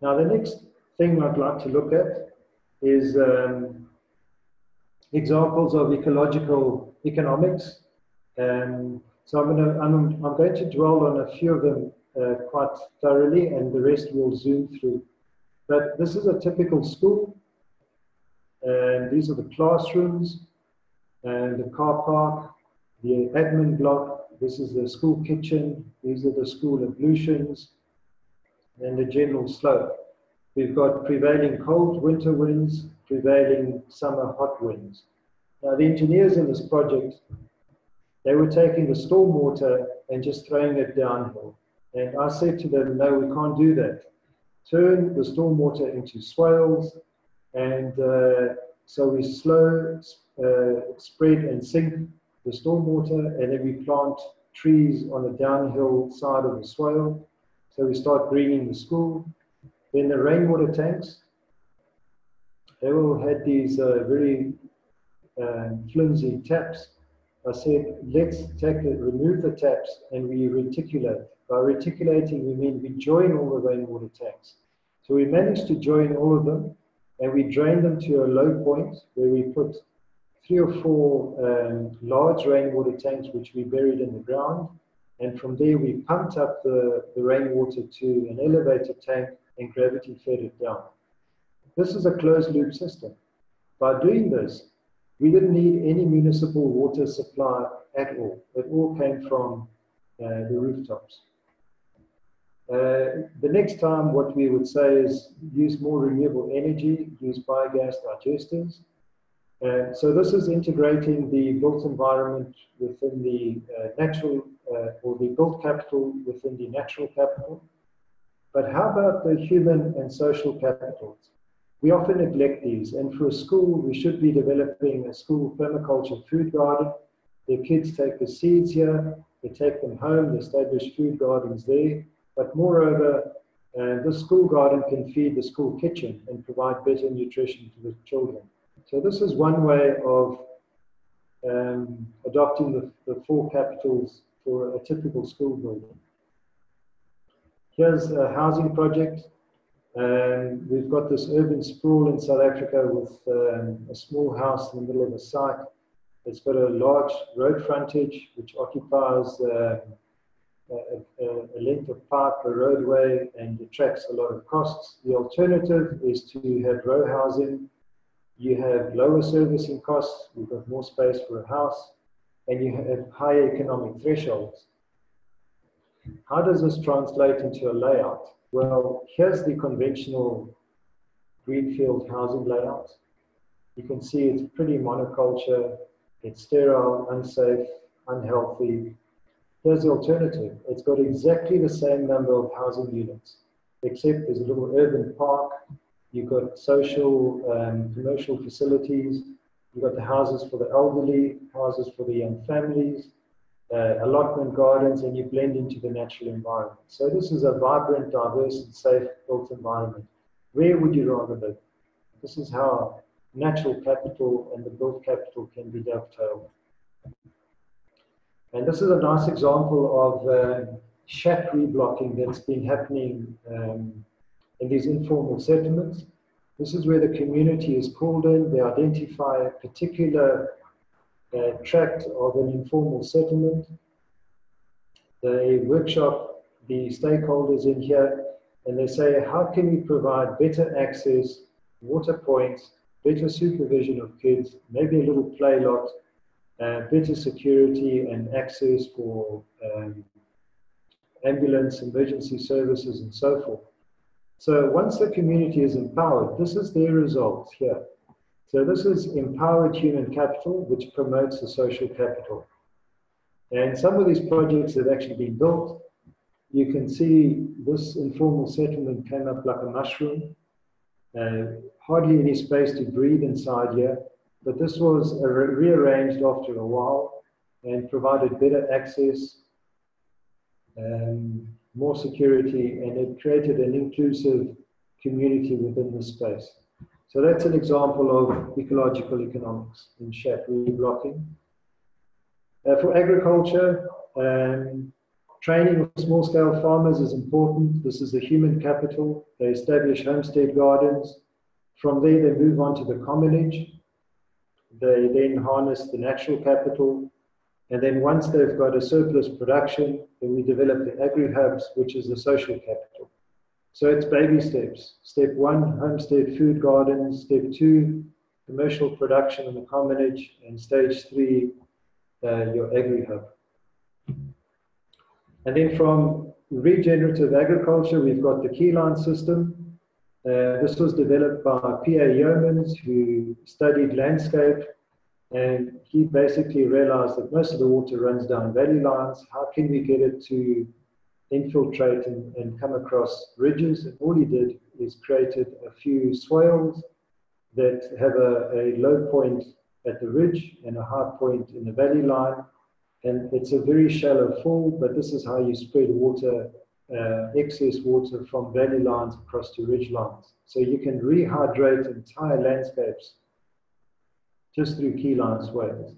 Now the next thing I'd like to look at is um, examples of ecological economics. Um, so I'm, gonna, I'm, I'm going to dwell on a few of them uh, quite thoroughly, and the rest we'll zoom through. But this is a typical school, and these are the classrooms, and the car park, the admin block. This is the school kitchen. These are the school ablutions, and the general slope. We've got prevailing cold winter winds, prevailing summer hot winds. Now the engineers in this project, they were taking the stormwater and just throwing it downhill. And I said to them, no, we can't do that. Turn the stormwater into swales, and uh, so we slow, uh, spread and sink the stormwater, and then we plant trees on the downhill side of the swale, so we start greening the school. Then the rainwater tanks, they all had these uh, very uh, flimsy taps. I said, let's take the, remove the taps and we reticulate. By reticulating, we mean we join all the rainwater tanks. So we managed to join all of them, and we drain them to a low point where we put three or four um, large rainwater tanks which we buried in the ground. And from there, we pumped up the, the rainwater to an elevator tank and gravity fed it down. This is a closed loop system. By doing this, we didn't need any municipal water supply at all. It all came from uh, the rooftops. Uh, the next time, what we would say is use more renewable energy, use biogas digesters. Uh, so this is integrating the built environment within the uh, natural, uh, or the built capital within the natural capital. But how about the human and social capitals? We often neglect these, and for a school, we should be developing a school permaculture food garden. Their kids take the seeds here, they take them home, they establish food gardens there. But moreover, uh, the school garden can feed the school kitchen and provide better nutrition to the children. So this is one way of um, adopting the, the four capitals for a typical school building. Here's a housing project. Um, we've got this urban sprawl in South Africa with um, a small house in the middle of a site. It's got a large road frontage which occupies uh, A, a length of pipe, a roadway, and attracts a lot of costs. The alternative is to have row housing. You have lower servicing costs, you've got more space for a house, and you have higher economic thresholds. How does this translate into a layout? Well, here's the conventional greenfield housing layout. You can see it's pretty monoculture, it's sterile, unsafe, unhealthy. Here's the alternative. It's got exactly the same number of housing units, except there's a little urban park, you've got social um, commercial facilities, you've got the houses for the elderly, houses for the young families, uh, allotment gardens, and you blend into the natural environment. So this is a vibrant, diverse, and safe built environment. Where would you rather live? This is how natural capital and the built capital can be dovetailed. And this is a nice example of uh, shack reblocking that's been happening um, in these informal settlements. This is where the community is called in. They identify a particular uh, tract of an informal settlement. They workshop the stakeholders in here and they say, how can we provide better access, water points, better supervision of kids, maybe a little play lot, uh, better security and access for um, ambulance, emergency services and so forth. So once the community is empowered, this is their results here. So this is empowered human capital, which promotes the social capital. And some of these projects have actually been built. You can see this informal settlement came up like a mushroom. Uh, hardly any space to breathe inside here, but this was re rearranged after a while and provided better access, um, more security, and it created an inclusive community within the space. So that's an example of ecological economics in shack reblocking. Uh, for agriculture, um, training of small-scale farmers is important. This is the human capital. They establish homestead gardens. From there, they move on to the commonage. They then harness the natural capital. And then once they've got a surplus production, then we develop the agri-hubs, which is the social capital. So it's baby steps. Step one, homestead food gardens. Step two, commercial production in the commonage. And stage three, uh, your agri-hub. And then from regenerative agriculture, we've got the keyline system. Uh, this was developed by P A Yeomans, who studied landscape, and he basically realized that most of the water runs down valley lines. How can we get it to infiltrate and, and come across ridges? And all he did is created a few swales that have a, a low point at the ridge and a high point in the valley line. And it's a very shallow fall, but this is how you spread water, uh, excess water from valley lines across to ridge lines. So you can rehydrate entire landscapes just through key line swales.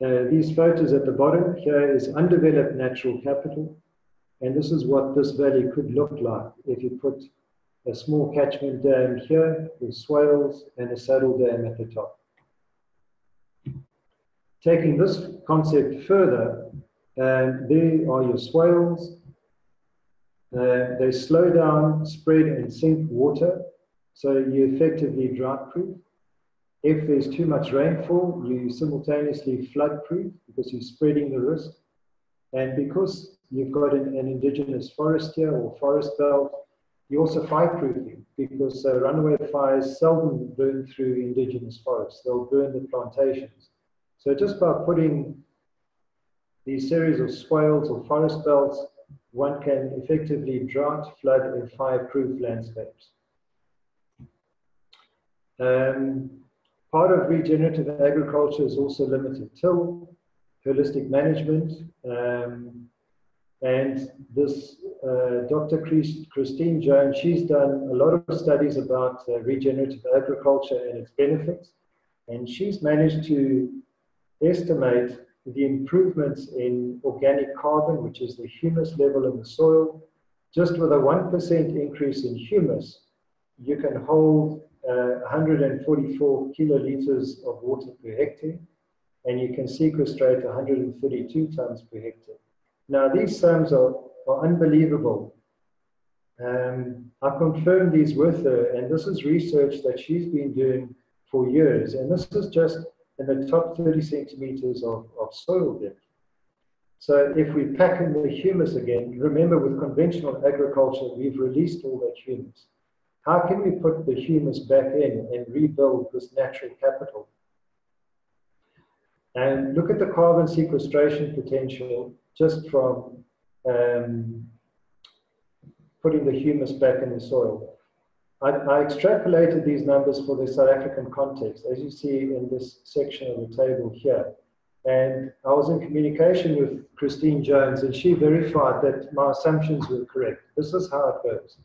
Uh, these photos at the bottom here is undeveloped natural capital. And this is what this valley could look like if you put a small catchment dam here with swales and a saddle dam at the top. Taking this concept further, um, there are your swales. Uh, they slow down, spread, and sink water, so you effectively drought-proof. If there's too much rainfall, you simultaneously flood-proof because you're spreading the risk. And because you've got an, an indigenous forest here or forest belt, you're also fire-proofing because uh, runaway fires seldom burn through indigenous forests. They'll burn the plantations. So just by putting these series of swales or forest belts, one can effectively drought, flood, and fireproof landscapes. Um, part of regenerative agriculture is also limited till holistic management. Um, and this uh, Doctor Christine Jones, she's done a lot of studies about uh, regenerative agriculture and its benefits. And she's managed to estimate the improvements in organic carbon, which is the humus level in the soil. Just with a one percent increase in humus, you can hold uh, one hundred forty-four kiloliters of water per hectare, and you can sequestrate one hundred thirty-two tons per hectare. Now, these sums are, are unbelievable. Um, I confirmed these with her, and this is research that she's been doing for years, and this is just in the top thirty centimeters of, of soil depth. So if we pack in the humus again, remember with conventional agriculture, we've released all that humus. How can we put the humus back in and rebuild this natural capital? And look at the carbon sequestration potential just from um, putting the humus back in the soil. I, I extrapolated these numbers for the South African context, as you see in this section of the table here. And I was in communication with Christine Jones, and she verified that my assumptions were correct. This is how it goes.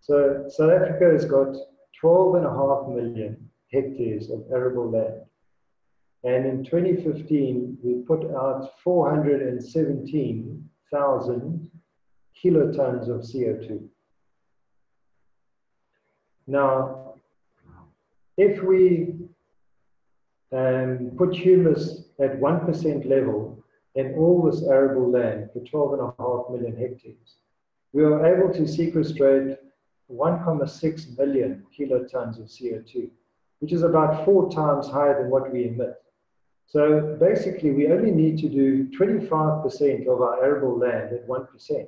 So South Africa has got twelve and a half million hectares of arable land. And in twenty fifteen, we put out four hundred seventeen thousand kilotons of C O two. Now, if we um, put humus at one percent level in all this arable land for twelve and a half million hectares, we are able to sequestrate one point six million kilotons of C O two, which is about four times higher than what we emit. So basically, we only need to do twenty-five percent of our arable land at one percent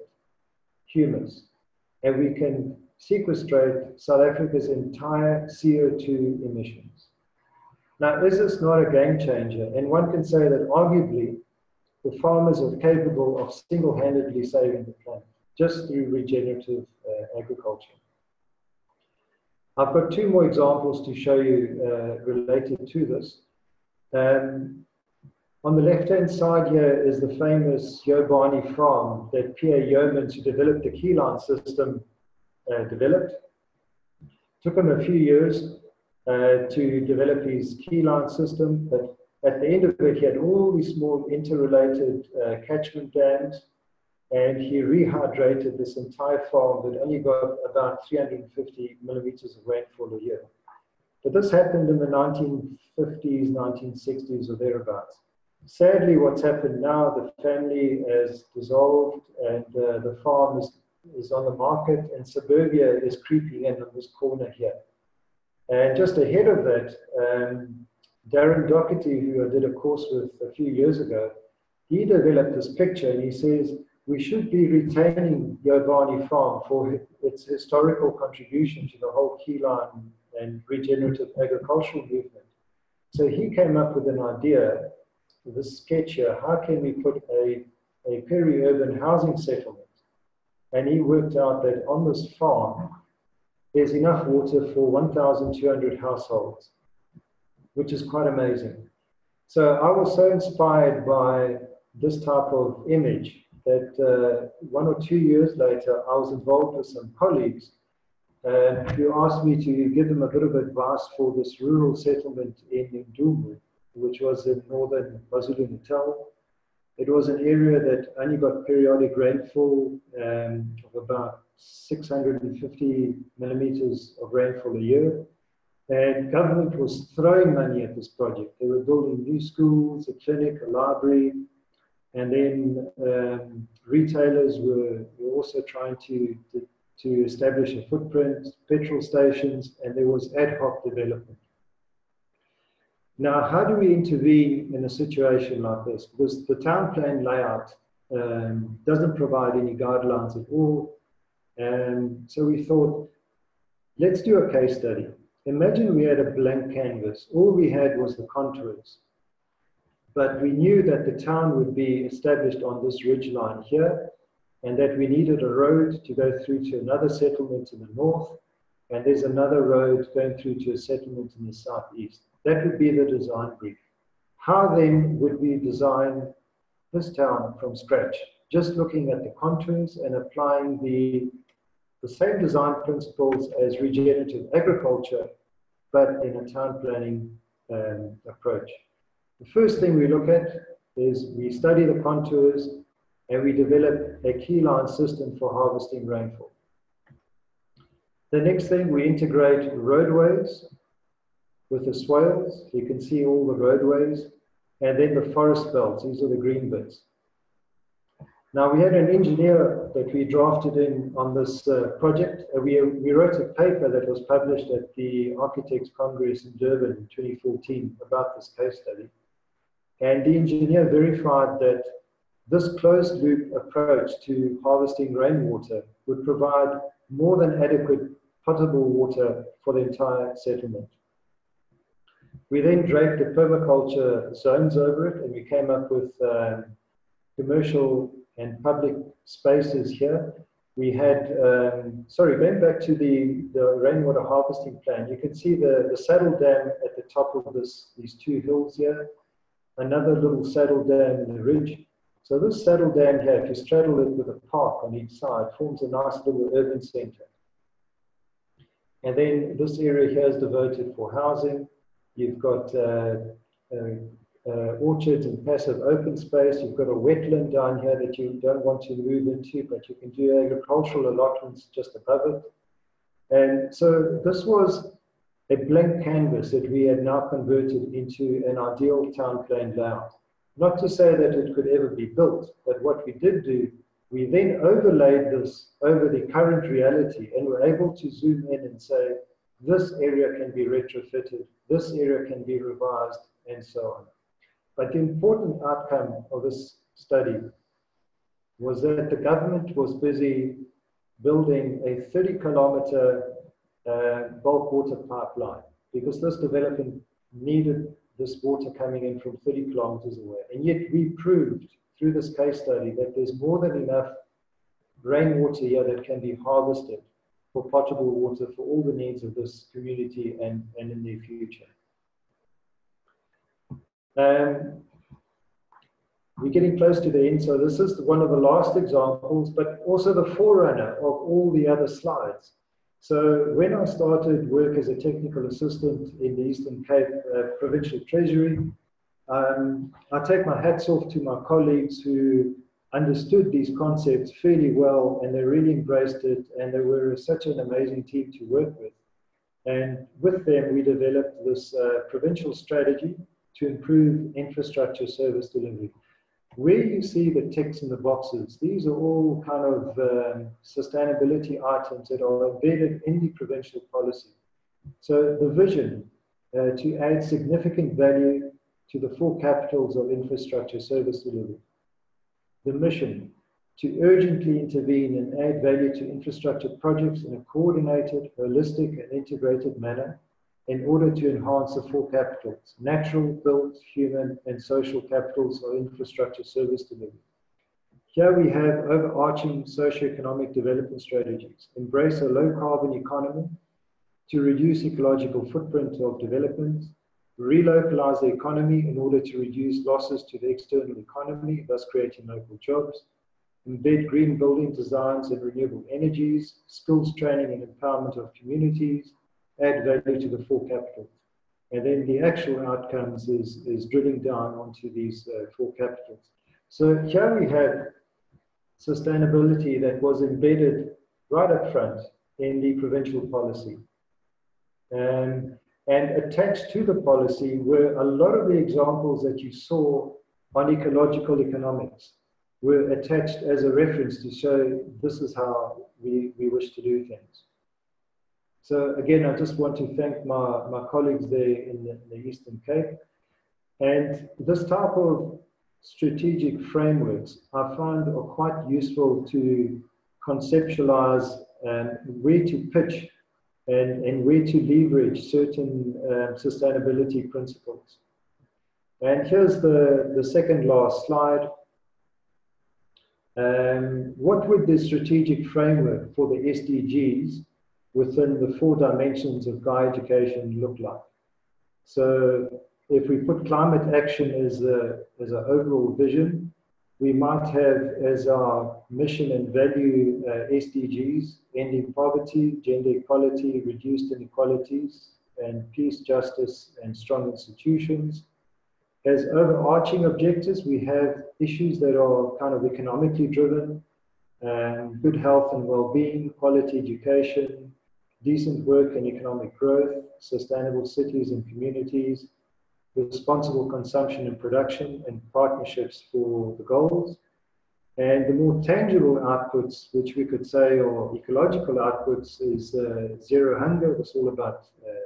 humus, and we can sequestrate South Africa's entire C O two emissions. Now, is this not a game changer? And one can say that arguably, the farmers are capable of single-handedly saving the planet just through regenerative uh, agriculture. I've got two more examples to show you uh, related to this. Um, on the left-hand side here is the famous Yobani farm that P A Yeomans, who developed the key line system, uh, developed. Took him a few years uh, to develop his key line system, but at the end of it, he had all these small interrelated uh, catchment dams, and he rehydrated this entire farm that only got about three hundred fifty millimeters of rainfall a year. But this happened in the nineteen fifties, nineteen sixties, or thereabouts. Sadly, what's happened now, the family has dissolved, and uh, the farm is, is on the market, and suburbia is creeping in on this corner here. And just ahead of that, um, Darren Doherty, who I did a course with a few years ago, he developed this picture, and he says, we should be retaining Yobani Farm for its historical contribution to the whole key line and regenerative agricultural movement. So he came up with an idea, this sketch here, how can we put a, a peri-urban housing settlement? And he worked out that on this farm, there's enough water for one thousand two hundred households, which is quite amazing. So I was so inspired by this type of image that uh, one or two years later, I was involved with some colleagues uh, who asked me to give them a bit of advice for this rural settlement in Ndumu, which was in northern KwaZulu-Natal. It was an area that only got periodic rainfall um, of about six hundred fifty millimeters of rainfall a year. And government was throwing money at this project. They were building new schools, a clinic, a library, and then um, retailers were, were also trying to, to, to establish a footprint, petrol stations, and there was ad hoc development. Now, how do we intervene in a situation like this? Because the town plan layout um, doesn't provide any guidelines at all. And so we thought, let's do a case study. Imagine we had a blank canvas. All we had was the contours. But we knew that the town would be established on this ridgeline here, and that we needed a road to go through to another settlement in the north, and there's another road going through to a settlement in the southeast. That would be the design brief. How then would we design this town from scratch? Just looking at the contours and applying the, the same design principles as regenerative agriculture, but in a town planning um, approach. The first thing we look at is we study the contours and we develop a key line system for harvesting rainfall. The next thing, we integrate roadways with the swales. You can see all the roadways, and then the forest belts. These are the green bits. Now, we had an engineer that we drafted in on this uh, project. Uh, we, we wrote a paper that was published at the Architects Congress in Durban in twenty fourteen about this case study. And the engineer verified that this closed-loop approach to harvesting rainwater would provide more than adequate potable water for the entire settlement. We then draped the permaculture zones over it, and we came up with uh, commercial and public spaces here. We had, um, sorry, going back to the, the rainwater harvesting plan, you can see the, the saddle dam at the top of this, these two hills here. Another little saddle dam in the ridge. So this saddle dam here, if you straddle it with a park on each side, forms a nice little urban center. And then this area here is devoted for housing. You've got uh, uh, uh, orchards and passive open space. You've got a wetland down here that you don't want to move into, but you can do agricultural allotments just above it. And so this was a blank canvas that we had now converted into an ideal town plan layout. Not to say that it could ever be built, but what we did do, we then overlaid this over the current reality and were able to zoom in and say, this area can be retrofitted, this area can be revised, and so on. But the important outcome of this study was that the government was busy building a thirty kilometer uh, bulk water pipeline, because this development needed this water coming in from thirty kilometers away. And yet we proved through this case study that there's more than enough rainwater here that can be harvested for potable water for all the needs of this community and, and in the future. Um, we're getting close to the end, so this is one of the last examples, but also the forerunner of all the other slides. So when I started work as a technical assistant in the Eastern Cape uh, Provincial Treasury, um, I take my hats off to my colleagues who understood these concepts fairly well, and they really embraced it, and they were such an amazing team to work with. And with them, we developed this uh, provincial strategy to improve infrastructure service delivery. Where you see the ticks and the boxes, these are all kind of um, sustainability items that are embedded in the provincial policy. So the vision uh, to add significant value to the four capitals of infrastructure service delivery. The mission to urgently intervene and add value to infrastructure projects in a coordinated, holistic, and integrated manner in order to enhance the four capitals: natural, built, human, and social capitals of infrastructure service delivery. Here we have overarching socioeconomic development strategies. Embrace a low-carbon economy to reduce ecological footprint of development. Relocalize the economy in order to reduce losses to the external economy, thus creating local jobs. Embed green building designs and renewable energies, skills training and empowerment of communities, add value to the four capitals. And then the actual outcomes is, is drilling down onto these uh, four capitals. So here we have sustainability that was embedded right up front in the provincial policy. Um, And attached to the policy were a lot of the examples that you saw on ecological economics were attached as a reference to show this is how we, we wish to do things. So again, I just want to thank my, my colleagues there in the, in the Eastern Cape. And this type of strategic frameworks I find are quite useful to conceptualize um, where to pitch And, and where to leverage certain um, sustainability principles. And here's the, the second last slide. Um, what would the strategic framework for the S D Gs within the four dimensions of Gaia Education look like? So if we put climate action as a, as an overall vision, we might have as our mission and value uh, S D Gs, ending poverty, gender equality, reduced inequalities, and peace, justice, and strong institutions. As overarching objectives, we have issues that are kind of economically driven, um, good health and well-being, quality education, decent work and economic growth, sustainable cities and communities, responsible consumption and production, and partnerships for the goals. And the more tangible outputs, which we could say are ecological outputs, is uh, zero hunger. It's all about uh,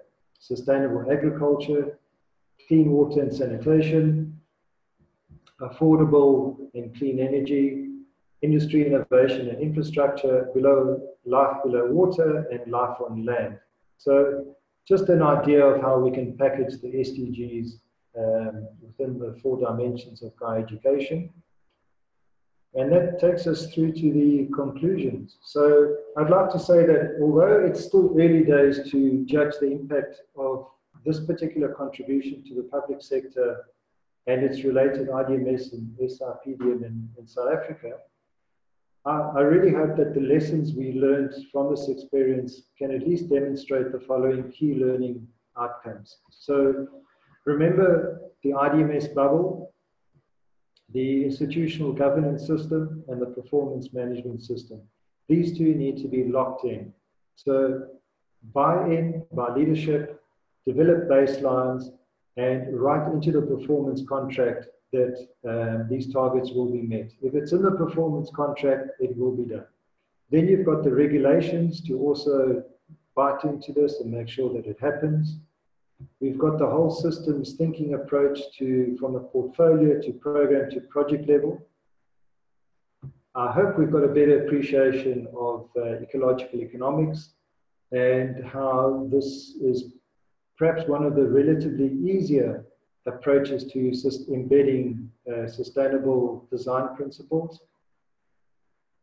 sustainable agriculture, clean water and sanitation, affordable and clean energy, industry, innovation and infrastructure, below life below water, and life on land. So just an idea of how we can package the S D Gs um, within the four dimensions of Gaia Education. And that takes us through to the conclusions. So I'd like to say that although it's still early days to judge the impact of this particular contribution to the public sector and its related I D M S and S R P D M in, in South Africa, I, I really hope that the lessons we learned from this experience can at least demonstrate the following key learning outcomes. So Remember the I D M S bubble, the institutional governance system, and the performance management system. These two need to be locked in. So buy-in by leadership, develop baselines, and write into the performance contract that um, these targets will be met. If it's in the performance contract, it will be done. Then you've got the regulations to also bite into this and make sure that it happens. We've got the whole systems thinking approach to, from a portfolio to program to project level. I hope we've got a better appreciation of uh, ecological economics and how this is perhaps one of the relatively easier approaches to embedding uh, sustainable design principles.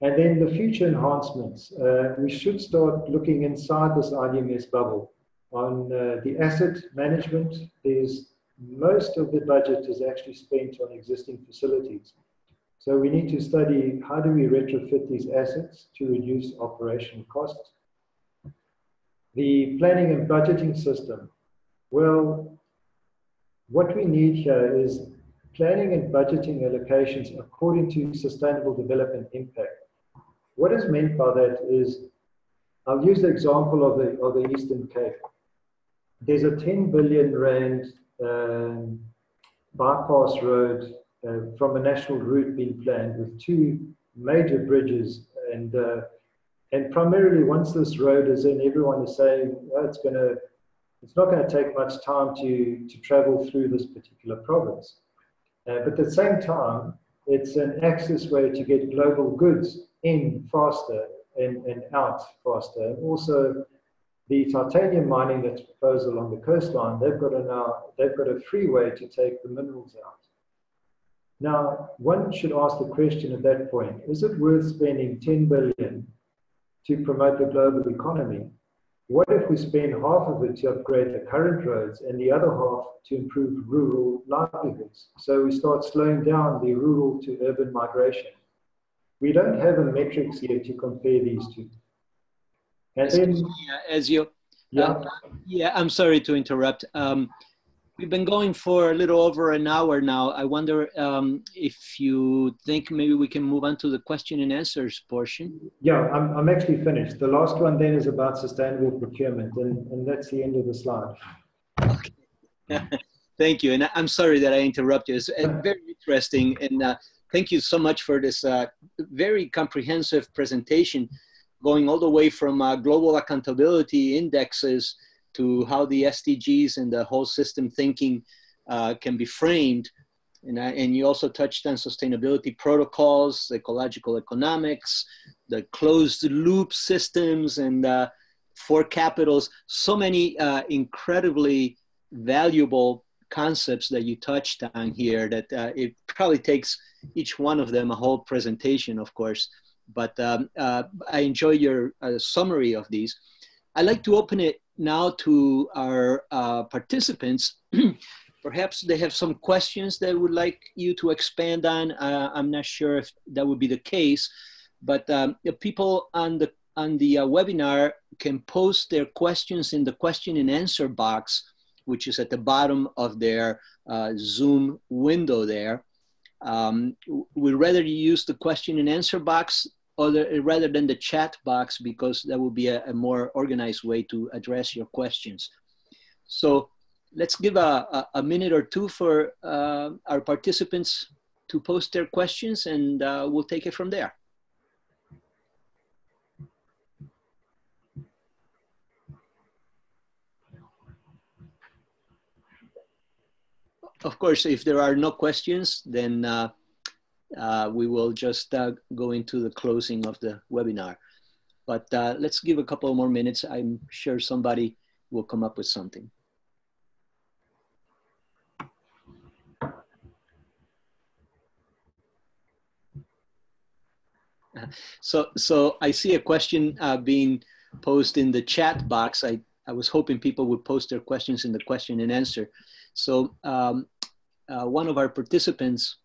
And then the future enhancements. Uh, we should start looking inside this I D M S bubble. On uh, the asset management, there's most of the budget is actually spent on existing facilities. So we need to study how do we retrofit these assets to reduce operational costs. The planning and budgeting system. Well, what we need here is planning and budgeting allocations according to sustainable development impact. What is meant by that is, I'll use the example of the, of the Eastern Cape. There's a ten billion rand um, bypass road uh, from a national route being planned with two major bridges, and uh, and primarily once this road is in, everyone is saying, oh, it's gonna, it's not going to take much time to to travel through this particular province. Uh, but at the same time, it's an access way to get global goods in faster and, and out faster, and also. The titanium mining that's proposed along the coastline, they've got, a now, they've got a freeway to take the minerals out. Now, one should ask the question at that point, is it worth spending ten billion to promote the global economy? What if we spend half of it to upgrade the current roads and the other half to improve rural livelihoods? So we start slowing down the rural to urban migration. We don't have a metrics here to compare these two. As you, as you yeah. Uh, yeah, I'm sorry to interrupt. Um, we've been going for a little over an hour now. I wonder um, if you think maybe we can move on to the question and answers portion. Yeah, I'm, I'm actually finished. The last one then is about sustainable procurement, and, and that's the end of the slide. Okay. Thank you, and I'm sorry that I interrupted. It's very interesting, and uh, thank you so much for this uh, very comprehensive presentation, going all the way from uh, global accountability indexes to how the S D Gs and the whole system thinking uh, can be framed. And, uh, and you also touched on sustainability protocols, ecological economics, the closed loop systems, and uh, four capitals. So many uh, incredibly valuable concepts that you touched on here that uh, it probably takes each one of them a whole presentation, of course. But um, uh, I enjoy your uh, summary of these. I'd like to open it now to our uh, participants. Perhaps they have some questions they would like you to expand on. Uh, I'm not sure if that would be the case, but um, the people on the, on the uh, webinar can post their questions in the question and answer box, which is at the bottom of their uh, Zoom window there. Um, we'd rather you use the question and answer box other, rather than the chat box, because that would be a, a more organized way to address your questions. So let's give a, a minute or two for uh, our participants to post their questions, and uh, we'll take it from there. Of course, if there are no questions, then uh, uh, we will just uh, go into the closing of the webinar. But uh, let's give a couple more minutes. I'm sure somebody will come up with something. So, so I see a question uh, being posed in the chat box. I, I was hoping people would post their questions in the question and answer. So um, uh, one of our participants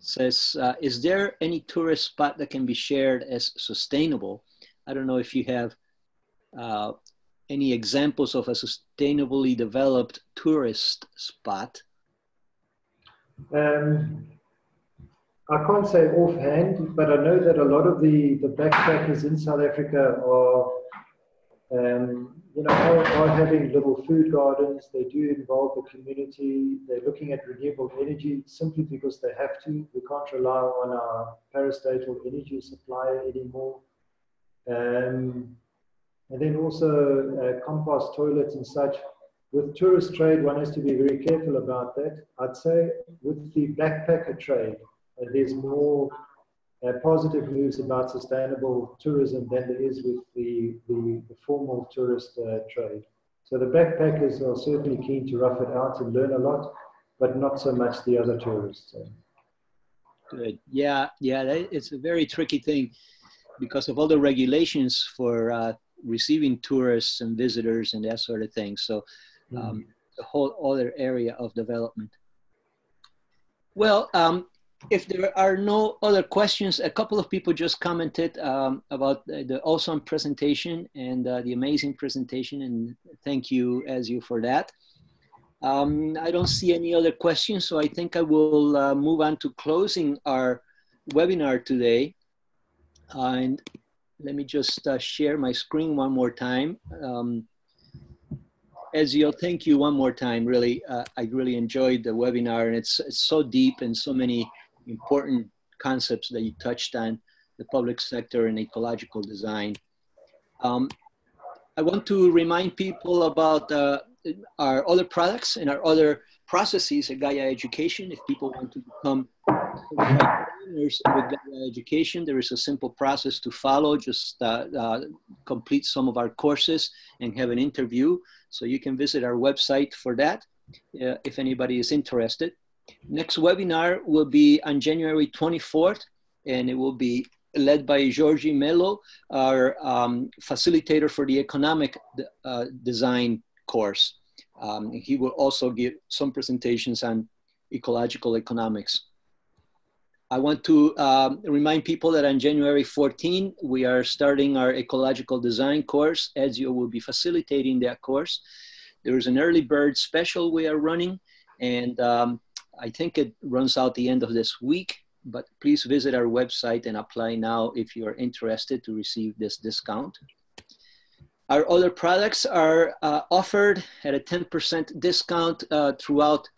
says, uh, is there any tourist spot that can be shared as sustainable? I don't know if you have uh, any examples of a sustainably developed tourist spot? Um, I can't say offhand, but I know that a lot of the, the backpackers in South Africa are, um, you know, are, are having little food gardens. They do involve the community. They're looking at renewable energy simply because they have to. We can't rely on our parastatal energy supplier anymore. Um, and then also uh, compost toilets and such. With tourist trade, one has to be very careful about that. I'd say with the backpacker trade, uh, there's more uh, positive news about sustainable tourism than there is with the, the, the formal tourist uh, trade. So the backpackers are certainly keen to rough it out and learn a lot, but not so much the other tourists. So. Good. Yeah, yeah, that, it's a very tricky thing because of all the regulations for uh, receiving tourists and visitors and that sort of thing. So. Um, a whole other area of development. Well, um, if there are no other questions, a couple of people just commented um, about the, the awesome presentation and uh, the amazing presentation, and thank you, Ezio, for that. Um, I don't see any other questions, so I think I will uh, move on to closing our webinar today. Uh, and let me just uh, share my screen one more time. Um, Ezio, thank you one more time. Really, uh, I really enjoyed the webinar, and it's, it's so deep and so many important concepts that you touched on, the public sector and ecological design. Um, I want to remind people about uh, our other products and our other processes at Gaia Education. If people want to become learners with Gaia Education, there is a simple process to follow. Just uh, uh, complete some of our courses and have an interview. So you can visit our website for that uh, if anybody is interested. Next webinar will be on January twenty-fourth, and it will be led by Georgi Melo, our um, facilitator for the economic uh, design course. Um, he will also give some presentations on ecological economics. I want to um, remind people that on January fourteenth, we are starting our ecological design course. Ezio will be facilitating that course. There is an early bird special we are running, and um, I think it runs out the end of this week, but please visit our website and apply now if you're interested to receive this discount. Our other products are uh, offered at a ten percent discount uh, throughout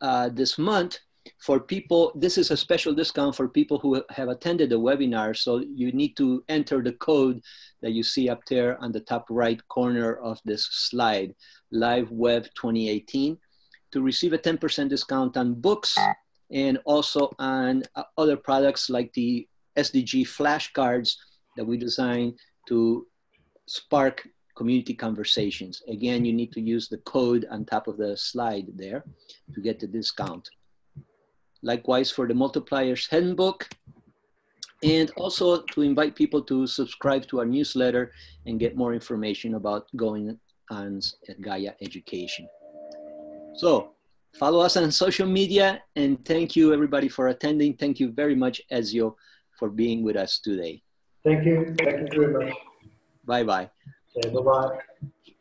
uh, this month. For people, this is a special discount for people who have attended the webinar, so you need to enter the code that you see up there on the top right corner of this slide, Live Web twenty eighteen, to receive a ten percent discount on books and also on other products like the S D G flashcards that we designed to spark community conversations. Again, you need to use the code on top of the slide there to get the discount. Likewise for the Multipliers Handbook, and also to invite people to subscribe to our newsletter and get more information about going on at Gaia Education. So follow us on social media, and thank you everybody for attending. Thank you very much, Ezio, for being with us today. Thank you. Thank you very much. Bye-bye. Okay, bye-bye.